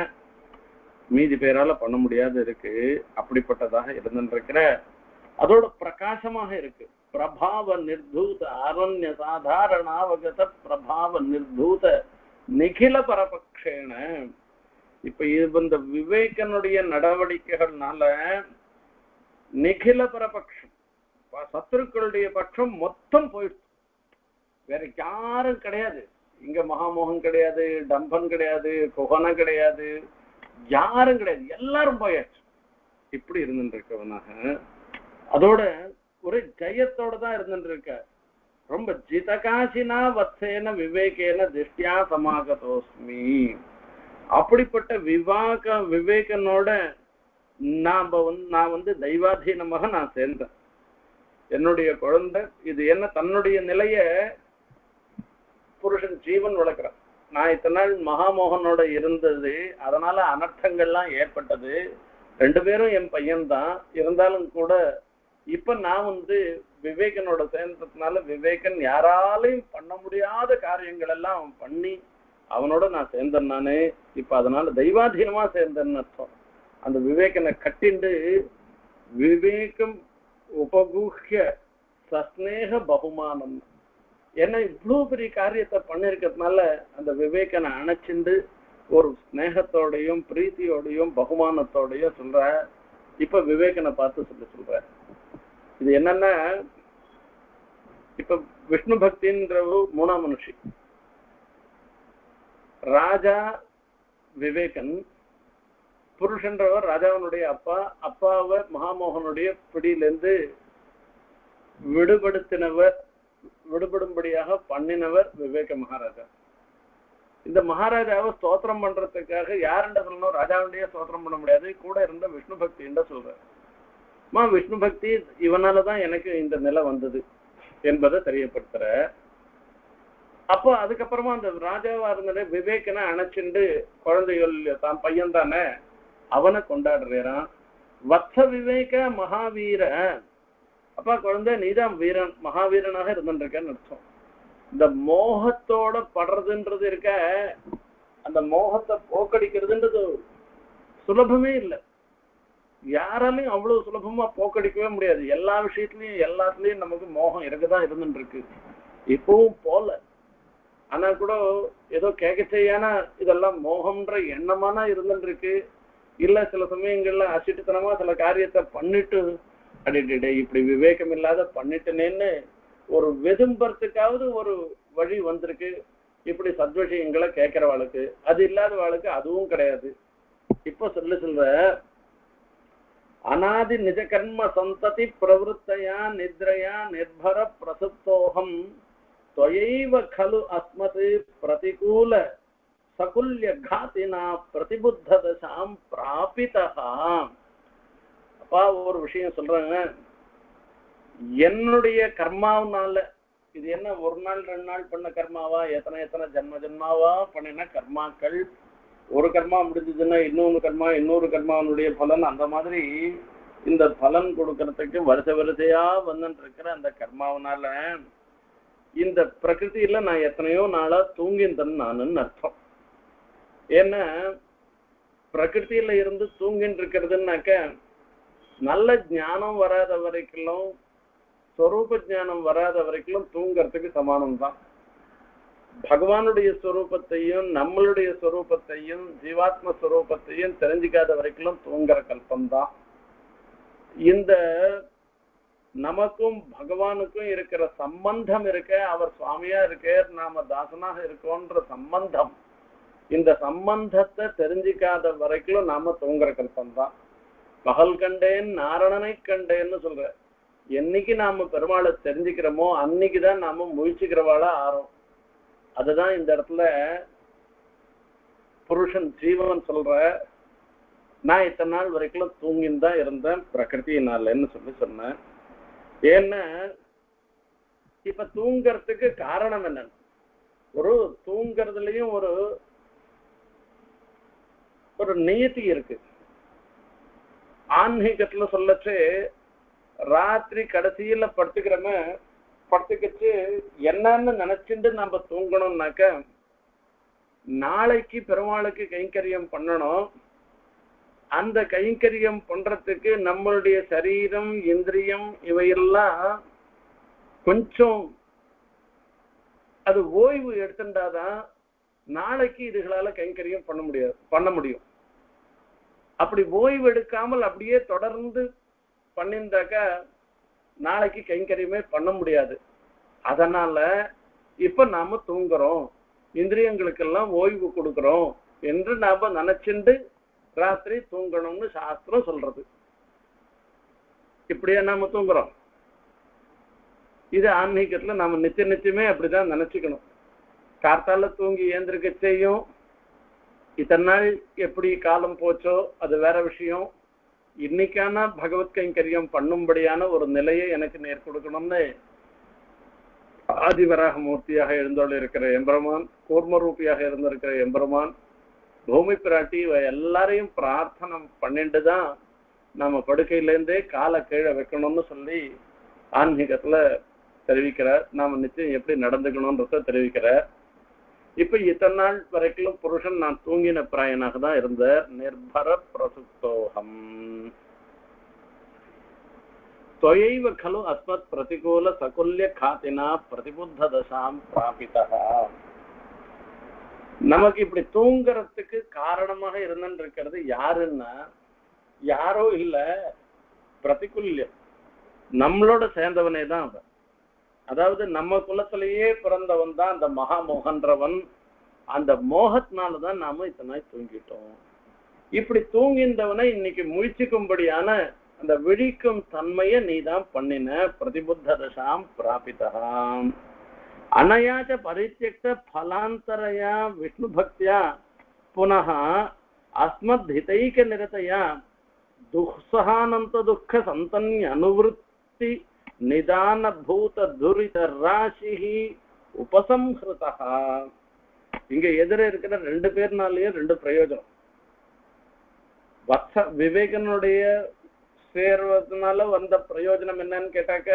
மீதி பேரால பண்ண முடியாது இருக்கு. அப்படிப்பட்டதாக இருந்துருக்கிற, அதோட பிரகாசமாக இருக்கு. பிரபாவ நிர்தூத அரண்ய சாதாரணாவகத பிரபாவ நிர்தூத நிகில பரபக்ஷேன. இப்ப இது இந்த விவேகனுடைய நடவடிக்கைகள்னால நிகில பரபக்ஷம், சத்துருக்களுடைய பட்சம் மொத்தம் போயிடுச்சு. வேற யாரும் கிடையாது. இங்க மகாமோகன் கிடையாது, டம்பன் கிடையாது, குஹனம் கிடையாது, யாரும் கிடையாது, எல்லாரும் போயாச்சு. இப்படி இருந்துருக்கவனாக அதோட ஒரு ஜெயத்தோட தான் இருந்துருக்க. ரொம்ப ஜிதகாசினா வத்சேன விவேகேன திருஷ்டியா சமாகதோஸ்மி. அப்படிப்பட்ட விவேகனோட நான் வந்து தெய்வாதீனமாக நான் சேர்ந்தேன். पुरुषन जीवन वलक्र ना इतना महामोहनोड अनर्थंगल रेम पय्यनकूड इना वो विवेकनो सैंताल विवेकन याराल पड़ मुड़ा कार्यंगल पड़ी ना सर्दाने दैवाधीन सर्दन अर्थम अंत विवेकन कटिंडे विवेक उपगूह्य सस्नेह बहुमानम ऐसा इव्लो कार्यते पड़न अंत विवेकन अणचिंदु और स्नेहतोड़ प्रीतियोड़ बहुमानोड़ इवेकन पातुन विष्णु भक्ति मूणा मनुषि राजा विवेकन पुरुषन राजावे अपा महामोहन पिड़ील विपड़ा पड़िनवर विवेक महाराजा इत महाराजा स्तोत्र पड़े यार राजावे स्तोत्र पड़ मुड़ा कूड़ विष्णु भक्ति सुल्मा विष्णु भक्ति इवन नर அப்ப அதுக்கு அப்புறமா அந்த ராஜாவா இருந்தே விவேகனை அணைச்சிண்டு குழந்தைகள் தான் பையன் தானே அவனை கொண்டாடுறான் வத்த விவேக மகாவீர அப்பா குழந்தை நீதான் வீரன் மகாவீரனாக இருந்திருக்கன்னு அர்த்தம் இந்த மோகத்தோட படுறதுன்றது இருக்க அந்த மோகத்தை போக்கடிக்கிறதுன்றது சுலபமே இல்லை யாராலையும் அவ்வளவு சுலபமா போக்கடிக்கவே முடியாது எல்லா விஷயத்துலயும் எல்லாத்துலயும் நமக்கு மோகம் இருக்கதான் இருந்துருக்கு இப்பவும் போல आना कूड़ो कैकचाना मोहम्र एण्डमाना सब समय असीटतन सब कार्यते पड़िट अड़े इप्ली विवेकम पड़िटने और वही वन इप्ली सद्विषय केकवा अल्वा अदूँ कनादि निज कर्म संतति प्रवृत्तया निद्रया निर्भर प्रसुप्तोहम त्वयैव खलु अस्मत् प्रतिकूल सकुल्य घातिना प्रतिबुद्ध दशां प्रापितः அப்பா ஒரு விஷயம் சொல்றாங்க என்னுடைய கர்மாவனால இது என்ன ஒரு நாள் ரெண்டு நாள் பண்ண கர்மாவா எத்தனை ஜென்ம ஜென்மாவா பண்ணின கர்மாக்கள் ஒரு கர்மா முடிஞ்சதுன்னா இன்னொரு கர்மாவுடைய பலன் அந்த மாதிரி இந்த பலன் கொடுக்கிறதுக்கு வருஷ வருஷையா வந்துட்டு இருக்கிற அந்த கர்மாவனால இந்த பிரகிருதியில நான் எத்தனையோ நாளா தூங்கின்றேன் நான் அர்த்தம் ஏன்னா பிரகிருதியில இருந்து தூங்கின்றிருக்கிறதுனாக்க நல்ல ஞானம் வராத வரைக்கும் ஸ்வரூப ஞானம் வராத வரைக்கும் தூங்கிறதுக்கு சமானம் தான் பகவானுடைய ஸ்வரூபத்தையும் நம்மளுடைய ஸ்வரூபத்தையும் ஜீவாத்ம ஸ்வரூபத்தையும் தெரிஞ்சிக்காத வரைக்கும் தூங்குற கல்பம் தான் இந்த நமக்கும் பகவானுக்கும் இருக்கிற சம்பந்தம் இருக்க அவர் சுவாமியா இருக்கார் நாம தாசனாக இருக்கோன்ற சம்பந்தம் இந்த சம்பந்தத்தை தெரிஞ்சிக்காத வரைக்கும் நாம தூங்குற கல்பந்தான் பகல் கண்டேன் நாரணனை கண்டேன்னு சொல்ற என்னைக்கு நாம பெருமாளை தெரிஞ்சுக்கிறோமோ அன்னைக்குதான் நாம முழிச்சுக்கிறவாளா ஆறோம் அதுதான் இந்த இடத்துல புருஷன் ஜீவன் சொல்ற நான் இத்தனை நாள் வரைக்கும் தூங்கின்னு தான் இருந்தேன் பிரகிருதியினாலன்னு சொன்னேன் தூங்கிறதுக்கு காரணம் என்ன ஒரு தூங்கிறதுலயும் ஒரு ஒரு நியதி இருக்கு ஆன்மீகத்துல சொல்லச்சு ராத்திரி கடைசியில படுத்துக்கிச்சு என்னன்னு நினைச்சிட்டு நம்ம தூங்கணும்னாக்க நாளைக்கு பெருமாளுக்கு கைங்கரியம் பண்ணணும் அந்த கைங்கரியம் பண்றதுக்கு நம்மளுடைய சரீரம் இந்திரியம் இவையெல்லாம் கொஞ்சம் அது ஓய்வு எடுத்துட்டாதான் நாளைக்கு இதுகளால கைங்கரியம் பண்ண முடியும் அப்படி ஓய்வு எடுக்காமல் அப்படியே தொடர்ந்து பண்ணிருந்தாக்க நாளைக்கு கைங்கரியமே பண்ண முடியாது அதனால இப்ப நாம தூங்குறோம் இந்திரியங்களுக்கெல்லாம் ஓய்வு கொடுக்கிறோம் என்று நாம நினைச்சிட்டு ராத்திரி தூங்கணும்னு சாஸ்திரம் சொல்றது இப்படியே நாம தூங்குறோம் இது ஆன்மீகத்துல நாம நித்தியமே அப்படிதான் நினைச்சுக்கணும் கார்த்தால தூங்கி ஏந்திரிக்கச்சையும் இத்தனை நாள் எப்படி காலம் போச்சோ அது வேற விஷயம் இன்னைக்கான பகவத் கைங்கரியம் பண்ணும்படியான ஒரு நிலையை எனக்கு நேர்கொடுக்கணும்னு ஆதிவராக மூர்த்தியாக எழுந்தோள் இருக்கிற எம்பெருமான், கூர்மரூபியாக இருந்திருக்கிற எம்பெருமான், பூமி பிராட்டி இவ எல்லாரையும் பிரார்த்தனை பண்ணிட்டு தான் நம்ம படுக்கையிலேருந்தே காலை கீழே வைக்கணும்னு சொல்லி ஆன்மீகத்துல தெரிவிக்கிறார். நாம நிச்சயம் எப்படி நடந்துக்கணும்ன்றத தெரிவிக்கிறார். இப்ப இத்தனை நாள் வரைக்கும் புருஷன் நான் தூங்கின பிராயனாக தான் இருந்த நிர்பர பிரசுத்தோகம் தொயைவ கலு அஸ்மத் பிரதிகூல சகுல்ய காத்தினா பிரதிபுத்த தசாம் பிராபிதா. நமக்கு இப்படி தூங்குறதுக்கு காரணமாக இருந்திருக்கிறது யாருன்னா யாரோ இல்ல, பிரதிகுல்ய நம்மளோட சேர்ந்தவனே தான் அவன். அதாவது நம்ம குலத்திலேயே பிறந்தவன் தான் அந்த மகாமோகன்றவன். அந்த மோகத்தினாலதான் நாம இத்தனை தூங்கிட்டோம். இப்படி தூங்கின்றவனை இன்னைக்கு முழிச்சுக்கும்படியான அந்த விழிக்கும் தன்மையை நீ தான் பண்ணின பிரதிபுத்த தசாம் பிராபிதாம். அனையாச்ச பரித்யக்த பலாந்தரையா விஷ்ணு பக்தியா புனः அஸ்மத் ஹிதைக நிரதையா துக்ஸஹானந்த துக்க சந்தன்ய அனுவருத்தி நிதான பூத துரித ராசிஹி உபசம்ஹ்ருதஹா. இங்க எதிரே இருக்கிற ரெண்டு பேர்னாலேயே ரெண்டு பிரயோஜனம். வத்ச விவேகனுடைய சேர்வதனால வந்த பிரயோஜனம் என்னன்னு கேட்டாக்க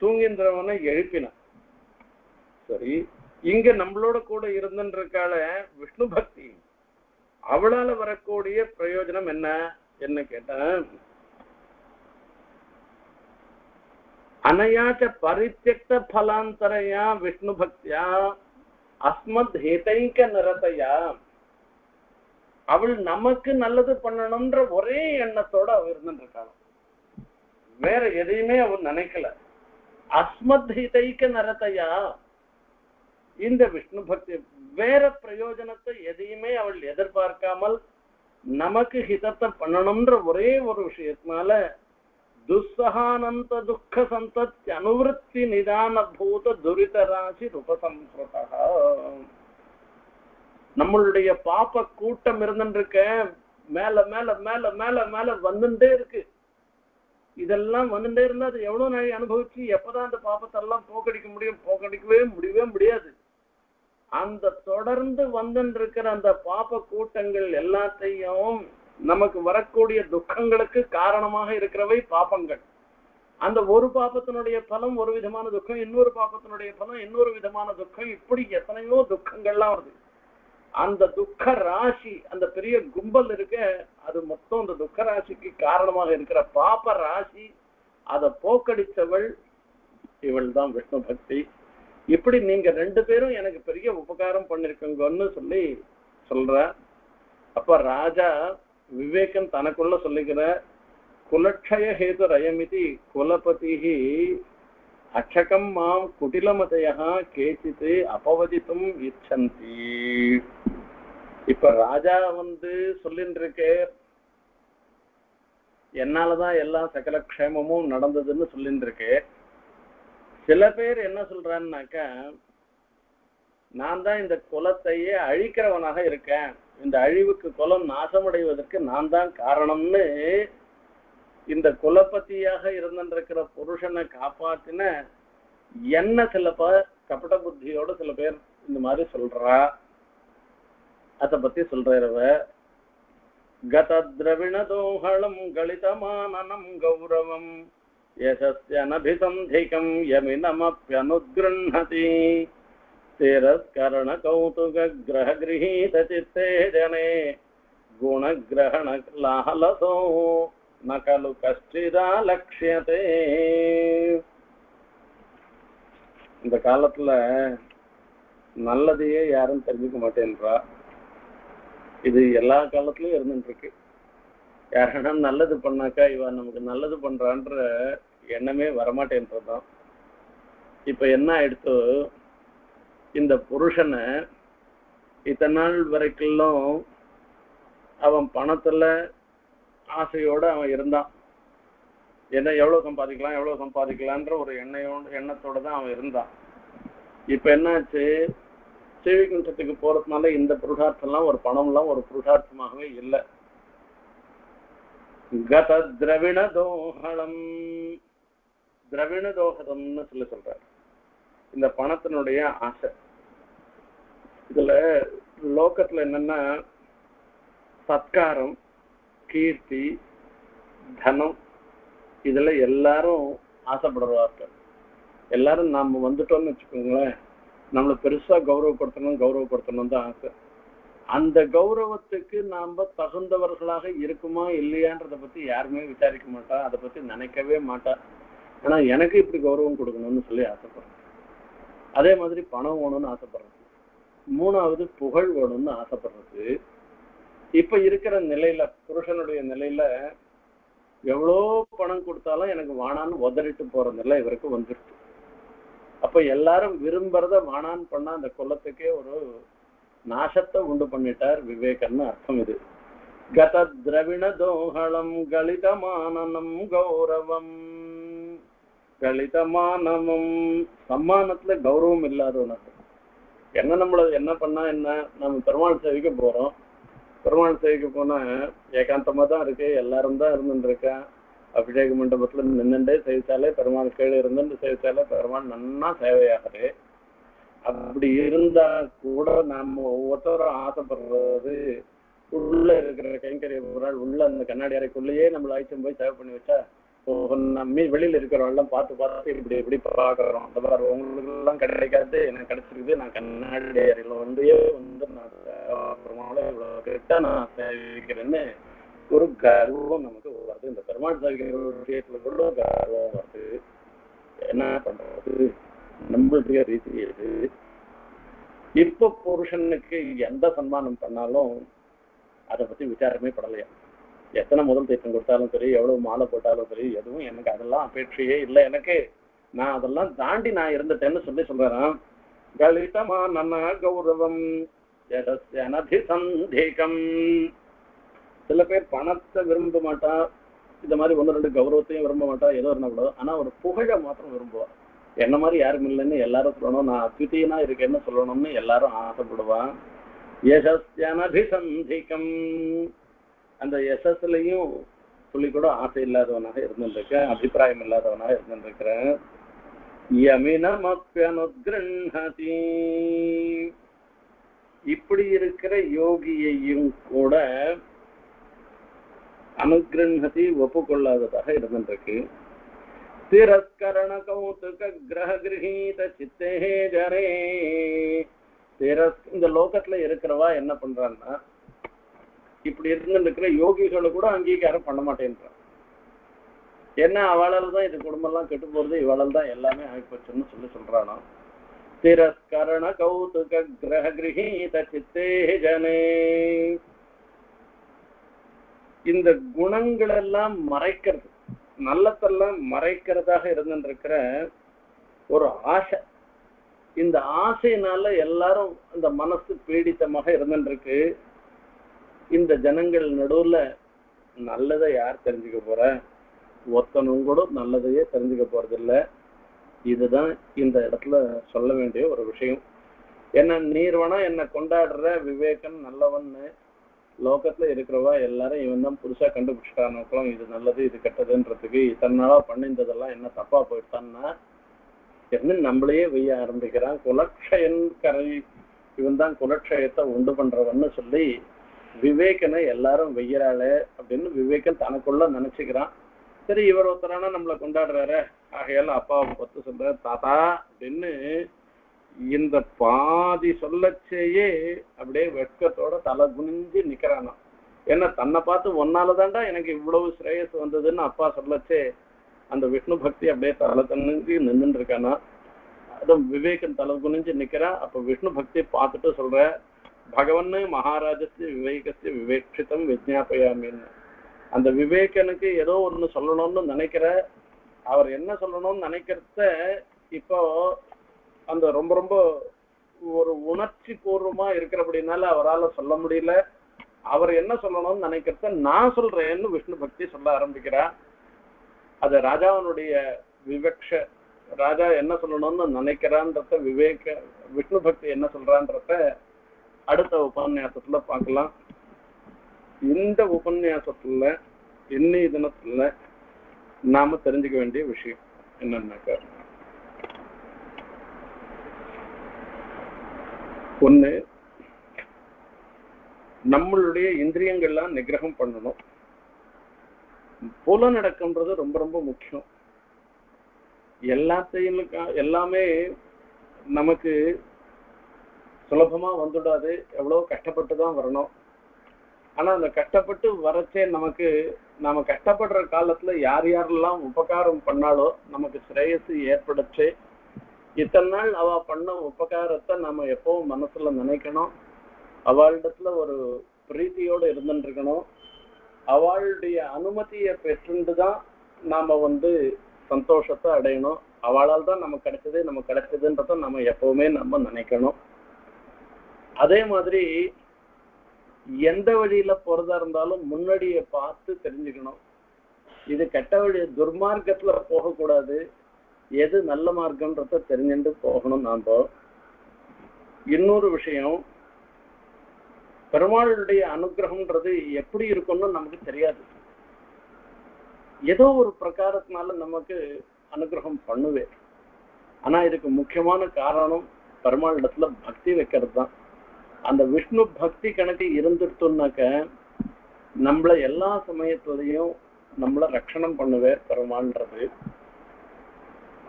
தூங்கின்றவனை எழுப்பினான். சரி, இங்க நம்மளோட கூட இருந்துருக்கால விஷ்ணு பக்தி, அவளால வரக்கூடிய பிரயோஜனம் என்ன என்ன கேட்ட அனையாச்ச பரித்யக்த பலாந்தரையா விஷ்ணு பக்தியா அஸ்மத் ஹேதைக்க நிரதையா. அவள் நமக்கு நல்லது பண்ணணும்ன்ற ஒரே எண்ணத்தோட அவ இருந்துருக்காள். வேற எதையுமே அவன் நினைக்கல. அஸ்மத் ஹிதைக்க நிரதையா, இந்த விஷ்ணு பக்தி வேற பிரயோஜனத்தை எதையுமே அவள் எதிர்பார்க்காமல் நமக்கு ஹிதத்தை பண்ணணும்ன்ற ஒரே ஒரு விஷயத்தினால துஸ்ஸஹானந்த துக்க சந்தத் அனுவருத்தி நிதான பூத துரித ராசி உபசம்ஹ்ருதா. நம்மளுடைய பாப்ப கூட்டம் இருந்துருக்க மேல மேல மேல மேல மேல வந்துட்டே இருக்கு. இதெல்லாம் வந்துட்டே இருந்தா அது எவ்வளவு நாளை அனுபவிச்சு எப்பதான் அந்த பாப்பத்தெல்லாம் போக்கடிக்க முடியும்? போக்கடிக்கவே முடியாது. அந்த தொடர்ந்து வந்துருக்கிற அந்த பாப்ப கூட்டங்கள் எல்லாத்தையும் நமக்கு வரக்கூடிய துக்கங்களுக்கு காரணமாக இருக்கிறவை பாப்பங்கள். அந்த ஒரு பாப்பத்தினுடைய பலம் ஒரு விதமான துக்கம், இன்னொரு பாப்பத்தினுடைய பலம் இன்னொரு விதமான துக்கம், இப்படி எத்தனையோ துக்கங்கள்லாம் வருது. அந்த துக்க ராசி, அந்த பெரிய கும்பல் இருக்க, அது மொத்தம் அந்த துக்க ராசிக்கு காரணமாக இருக்கிற பாப்ப ராசி, அதை போக்கடித்தவள் இவள் தான் விஷ்ணு பக்தி. இப்படி நீங்க ரெண்டு பேரும் எனக்கு பெரிய உபகாரம் பண்ணிருக்கீங்கன்னு சொல்லி சொல்ற. அப்ப ராஜா விவேகம் தனக்குள்ள சொல்லுகிற குலட்சய ஹேது ரயமிதி குலபதி அட்சகம் மாம் குடிலமதையா கேச்சித்து அபவதித்தும் இச்சந்தி. இப்ப ராஜா சொல்லிட்டு இருக்கே என்னாலதான் எல்லா சகல க்ஷேமமும் நடந்ததுன்னு சொல்லிட்டு இருக்கே. சில பேர் என்ன சொல்றான்னாக்கா, நான் தான் இந்த குலத்தையே அழிக்கிறவனாக இருக்கேன், இந்த அழிவுக்கு குலம் நாசமடைவதற்கு நான் தான் காரணம்னு இந்த குலபதியாக இருந்திருக்கிற புருஷனை காப்பாத்தின என்ன சில கபட புத்தியோட சில பேர் இந்த மாதிரி சொல்றா. அத பத்தி சொல்றவ கத திரவிணதோஹளம் கலிதமானனம் கௌரவம் யசஸ்யனபிசந்திகம் யமினமப்யனுக்ருண்ணதி திரஸ்கரண கௌதுக கிரஹ கிரஹீத சித்தே ஜனே குண கிரஹண லாஹலசோ நகலு கஷ்டிதா லட்சியதே. இந்த காலத்துல நல்லதையே யாரும் தெரிஞ்சுக்க மாட்டேன்றா. இது எல்லா காலத்திலயும் இருந்துட்டு இருக்கு. யாரா நல்லது பண்ணாக்கா இவன் நமக்கு நல்லது பண்றான்ற எண்ணமே வரமாட்டேன்றதான். இப்ப என்ன ஆயிடுத்து, இந்த புருஷனை இத்தனை நாள் வரைக்கும் அவன் பணத்துல ஆசையோடு அவன் இருந்தான். என்ன எவ்வளவு சம்பாதிக்கலாம் எவ்வளவு சம்பாதிக்கலான்ற ஒரு எண்ணத்தோட தான் அவன் இருந்தான். இப்ப என்னாச்சு, சீவிகுண்டத்துக்கு போறதுனால இந்த புருஷார்த்தம்லாம் ஒரு பணம்லாம் ஒரு புருஷார்த்தமாகவே இல்லை. गतद्रविणदोहलम् द्रविणदोहलम्नु சொல்ல சொல்றார். இந்த பணத்தினுடைய ஆசை இதுல லோகத்துல என்னன்னா சத்காரம் கீர்த்தி தனம் இதுல எல்லாரும் ஆசைப்படுவார்கள். எல்லாரும் நாம வந்துட்டோம்னு வச்சுக்கோங்களேன், நம்மளை பெருசா கௌரவப்படுத்தணும் கௌரவப்படுத்தணும் தான் ஆசை. அந்த கௌரவத்துக்கு நாம தகுந்தவர்களாக இருக்குமா இல்லையான்றத பத்தி யாருமே விசாரிக்க மாட்டா, அதை பத்தி நினைக்கவே மாட்டா. ஆனா எனக்கு இப்படி கௌரவம் கொடுக்கணும்னு சொல்லி ஆசைப்படுறேன். அதே மாதிரி பணம் வேணும்னு ஆசைப்படுறது, மூணாவது புகழ் வேணும்னு ஆசைப்படுறது. இப்ப இருக்கிற நிலையில புருஷனுடைய நிலையில எவ்வளோ பணம் கொடுத்தாலும் எனக்கு வானான்னு உதறிட்டு போற நிலை இவருக்கு வந்துருக்கு. அப்ப எல்லாரும் விரும்புறத வானான்னு பண்ணா அந்த கொல்லத்துக்கே ஒரு நாசத்தை உண்டு பண்ணிட்டார் விவேகன்னு அர்த்தம். இது கத திரவிண தோஹளம் கலிதமானனம் கௌரவம் கலிதமானமும் சம்மானத்துல கௌரவம் இல்லாதவன என்ன நம்மள என்ன பண்ணா என்ன, நம்ம பெருமாள் சேவைக்கு போறோம். பெருமாள் சேவைக்கு போனா ஏகாந்தமா தான் இருக்கு, எல்லாரும் தான் இருந்துருக்கா. அபிஷேக மண்டபத்துல நின்றுண்டே சேவிச்சாலே பெருமாள் கீழே இருந்துட்டு சேவிச்சாலே பெருமாள் நன்னா சேவையாகுது. அப்படி இருந்தா கூட நாம ஒவ்வொருத்தரும் ஆசைப்படுறது உள்ள இருக்கிற கைங்கரிய பொருள் உள்ள அந்த கண்ணாடி அறைக்குள்ளேயே நம்மள ஆயிடுச்சு போய் சேவை பண்ணி வச்சா நம்ம வெளியில இருக்கிறவங்க எல்லாம் பார்த்து பார்த்து இப்படி இப்படி பாக்குறோம். அந்த மாதிரி உங்களுக்கு எல்லாம் கிடைக்காது, எனக்கு கிடைச்சிருக்குது. நான் கண்ணாடி அறையில வந்து நான் கிட்ட நான் சேவிக்கிறேன்னு ஒரு கர்வம் நமக்கு வருது. இந்த பெருமாள் சேவிக்கிற ஒரு விஷயத்துல கூட கர்வம் வருது. என்ன பண்றது நம்மளுடைய ரீதி எது? இப்ப புருஷனுக்கு எந்த சன்மானம் பண்ணாலும் அதை பத்தி விசாரமே படலையா. எத்தனை முதல் தைப்பம் கொடுத்தாலும் சரி, எவ்வளவு மாலை போட்டாலும் சரி, எதுவும் எனக்கு அதெல்லாம் அபேட்சையே இல்லை. எனக்கு நான் அதெல்லாம் தாண்டி நான் இருந்துட்டேன்னு சொல்லி சொல்றேன். கலிதமா நன்னா கௌரவம் எனதி சந்தேகம். சில பேர் பணத்தை விரும்ப மாட்டா, இந்த மாதிரி ஒன்று ரெண்டு கௌரவத்தையும் விரும்ப மாட்டா, ஏதோ இருந்தா கூடாது. ஆனா ஒரு புகழை மாத்திரம் விரும்புவா. என்ன மாதிரி யாரும் இல்லைன்னு எல்லாரும் சொல்லணும், நான் அத்விதீயனா இருக்கேன்னு சொல்லணும்னு எல்லாரும் ஆசைப்படுவான். யசஸ்தியனபிசந்திகம் அந்த யசஸ்லையும் சொல்லி கூட ஆசை இல்லாதவனாக இருந்துருக்கேன், அபிப்பிராயம் இல்லாதவனாக இருந்துருக்கிறேன். யமினமப்யனுக்ரஹதி இப்படி இருக்கிற யோகியையும் கூட அனுக்ரஹதி ஒப்புக்கொள்ளாததாக இருந்துருக்கு. திரஸ்கரண கௌதுக கிரஹ கிரஹீத சித்தே ஜரே இந்த லோகத்துல இருக்கிறவா என்ன பண்றான்னா இப்படி இருக்கிற யோகிகளை கூட அங்கீகாரம் பண்ண மாட்டேன்றான். என்ன அவளால் தான் இது குடும்பம் எல்லாம் கெட்டு போறது, இவளால் தான் எல்லாமே ஆகிப்போச்சுன்னு சொல்லி சொல்றானா. திரஸ்கரண கௌதுக கிரஹ கிரஹீத சித்தே ஜனே இந்த குணங்கள் எல்லாம் மறைக்கிறது, நல்லத்தெல்லாம் மறைக்கிறதாக இருந்துருக்கிற ஒரு ஆசை. இந்த ஆசையினால எல்லாரும் இந்த மனசு பீடித்தமாக இருந்துருக்கு. இந்த ஜனங்கள் நடுவுல நல்லதை யார் தெரிஞ்சுக்க போற? ஒத்தனும் கூட நல்லதையே தெரிஞ்சுக்க போறதில்லை. இதுதான் இந்த இடத்துல சொல்ல வேண்டிய ஒரு விஷயம். என்ன நீர்வனா என்னை கொண்டாடுற விவேகன் நல்லவன்னு லோகத்துல இருக்கிறவா எல்லாரும் இவன் தான் புதுசா கண்டுபிடிச்சிட்டானோக்கலாம், இது நல்லது இது கெட்டதுன்றதுக்கு இத்தனை நாளா பண்ணிருந்ததெல்லாம் என்ன தப்பா போயிட்டான்னா என்ன நம்மளையே வெய்ய ஆரம்பிக்கிறான். குலட்சயன் கரை இவன் தான் குலட்சயத்தை உண்டு பண்றவன்னு சொல்லி விவேகனை எல்லாரும் வெய்யறாளே அப்படின்னு விவேகன் தனக்குள்ள நினைச்சுக்கிறான். சரி இவர் ஒருத்தரானா நம்மளை கொண்டாடுறாரு, ஆகையால அப்பாவை பத்து சொல்ற தாத்தா அப்படின்னு இந்த பாதி சொல்லச்சேயே அப்படியே வெட்கத்தோட தலை குனிஞ்சு நிக்கிறானா. ஏன்னா தன்னை பார்த்து ஒன்னாலதான்டா எனக்கு இவ்வளவு ஸ்ரேயஸ் வந்ததுன்னு அப்பா சொல்லச்சே அந்த விஷ்ணு பக்தி அப்படியே தலை தனிஞ்சு நின்றுட்டு இருக்கானா. அதுவும் விவேகன் தலை குனிஞ்சு நிக்கிறா. அப்ப விஷ்ணு பக்தியை பார்த்துட்டு சொல்ற பகவன்னு மகாராஜஸ்தி விவேகஸ்தி விவேட்சிதம் விஜ்ஞாபயாமின்னு அந்த விவேகனுக்கு ஏதோ ஒண்ணு சொல்லணும்னு நினைக்கிற அவர் என்ன சொல்லணும்னு நினைக்கிறத இப்போ அந்த ரொம்ப ரொம்ப ஒரு உணர்ச்சி பூர்வமா இருக்கிறபடினால அவரால் சொல்ல முடியல. அவர் என்ன சொல்லணும்னு நினைக்கிறத நான் சொல்றேன்னு விஷ்ணு பக்தி சொல்ல ஆரம்பிக்கிறார். அது ராஜாவனுடைய விவக்ஷ ராஜா என்ன சொல்லணும்னு நினைக்கிறான்றத விவேக விஷ்ணு பக்தி என்ன சொல்றான்றத அடுத்த உபன்யாசத்துல பார்க்கலாம். இந்த உபன்யாசத்துல இன்னை தினத்துல நாம தெரிஞ்சுக்க வேண்டிய விஷயம் என்னன்னாக்கா, ஒண்ணு நம்மளுடைய இந்திரியங்கள்லாம் நிகிரகம் பண்ணணும். புலனடக்கம்ன்றது ரொம்ப ரொம்ப முக்கியம். எல்லாத்தையும் எல்லாமே நமக்கு சுலபமா வந்துடாது, எவ்வளோ கஷ்டப்பட்டு தான் வரணும். ஆனா அந்த கஷ்டப்பட்டு வரச்சே நமக்கு, நாம கஷ்டப்படுற காலத்துல யார் யாரெல்லாம் உபகாரம் பண்ணாலோ நமக்கு ஸ்ரேயசு ஏற்படுச்சு. இத்தனை நாள் அவ பண்ண உபகாரத்தை நாம எப்பவும் மனசுல நினைக்கணும். அவளிடத்துல ஒரு பிரீத்தியோடு இருந்துருக்கணும். அவளுடைய அனுமதியை பெற்றுண்டுதான் நாம சந்தோஷத்தை அடையணும். அவளால் தான் நம்ம கிடைச்சது, நம்ம கிடைச்சதுன்றத நம்ம எப்பவுமே நம்ம நினைக்கணும். அதே மாதிரி எந்த வழியில போறதா இருந்தாலும் முன்னாடிய பார்த்து தெரிஞ்சுக்கணும். இது கெட்ட வழி, துர்மார்க்கத்துல போகக்கூடாது. எது நல்ல மார்க்கம்ன்றத தெரிஞ்சுட்டு போகணும். நாம இன்னொரு விஷயம், பெருமாளுடைய அனுகிரகம்ன்றது எப்படி இருக்கும்னு நமக்கு தெரியாது. ஏதோ ஒரு பிரகாரத்தினால நமக்கு அனுகிரகம் பண்ணுவே. ஆனா இதுக்கு முக்கியமான காரணம் பெருமாளிடத்துல பக்தி வைக்கிறது தான். அந்த விஷ்ணு பக்தி கணக்கு இருந்துட்டோம்னாக்க நம்மள எல்லா சமயத்திலையும் நம்மள ரட்சணம் பண்ணுவே பெருமாள்ன்றது.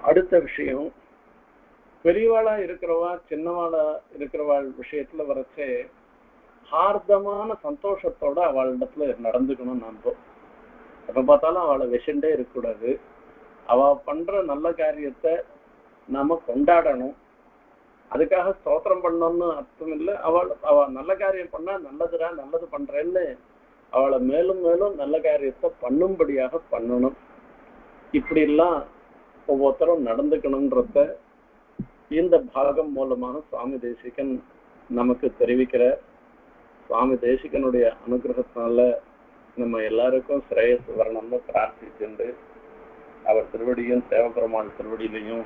அடுத்த விஷயம், பெரியவாளா இருக்கிறவா சின்னவாளா இருக்கிறவாள் விஷயத்துல வரச்சே ஆர்தமான சந்தோஷத்தோட அவளிடத்துல நடந்துக்கணும். நாம எப்ப பார்த்தாலும் அவளை விஷண்டே இருக்கக்கூடாது. அவ பண்ற நல்ல காரியத்தை நாம கொண்டாடணும். அதுக்காக ஸ்தோத்திரம் பண்ணணும்னு அர்த்தம் இல்லை. அவ நல்ல காரியம் பண்ணா நல்லதுடா, நல்லது பண்றேன்னு அவளை மேலும் மேலும் நல்ல காரியத்தை பண்ணும்படியாக பண்ணணும். இப்படி எல்லாம் ஒவ்வொருத்தரும் நடந்துக்கணும்ன்றத இந்த பாகம் மூலமாக சுவாமி தேசிகன் நமக்கு தெரிவிக்கிற. சுவாமி தேசிகனுடைய அனுகிரகத்தினால நம்ம எல்லாருக்கும் ஸ்ரேயஸ் வரணும்னு பிரார்த்திச்சுண்டு அவர் திருவடியும் தேவபெருமாள் திருவடியிலையும்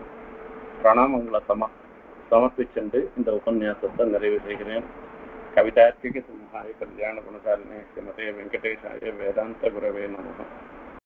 பிரணாமங்களத்தமா சமர்ப்பிச்சுண்டு இந்த உபன்யாசத்தை நிறைவு செய்கிறேன். கவிதார்த்திக சிம்ஹாய கல்யாண குணசாலினி ஸ்ரீமதே வெங்கடேஷாய வேதாந்த குரவே நம.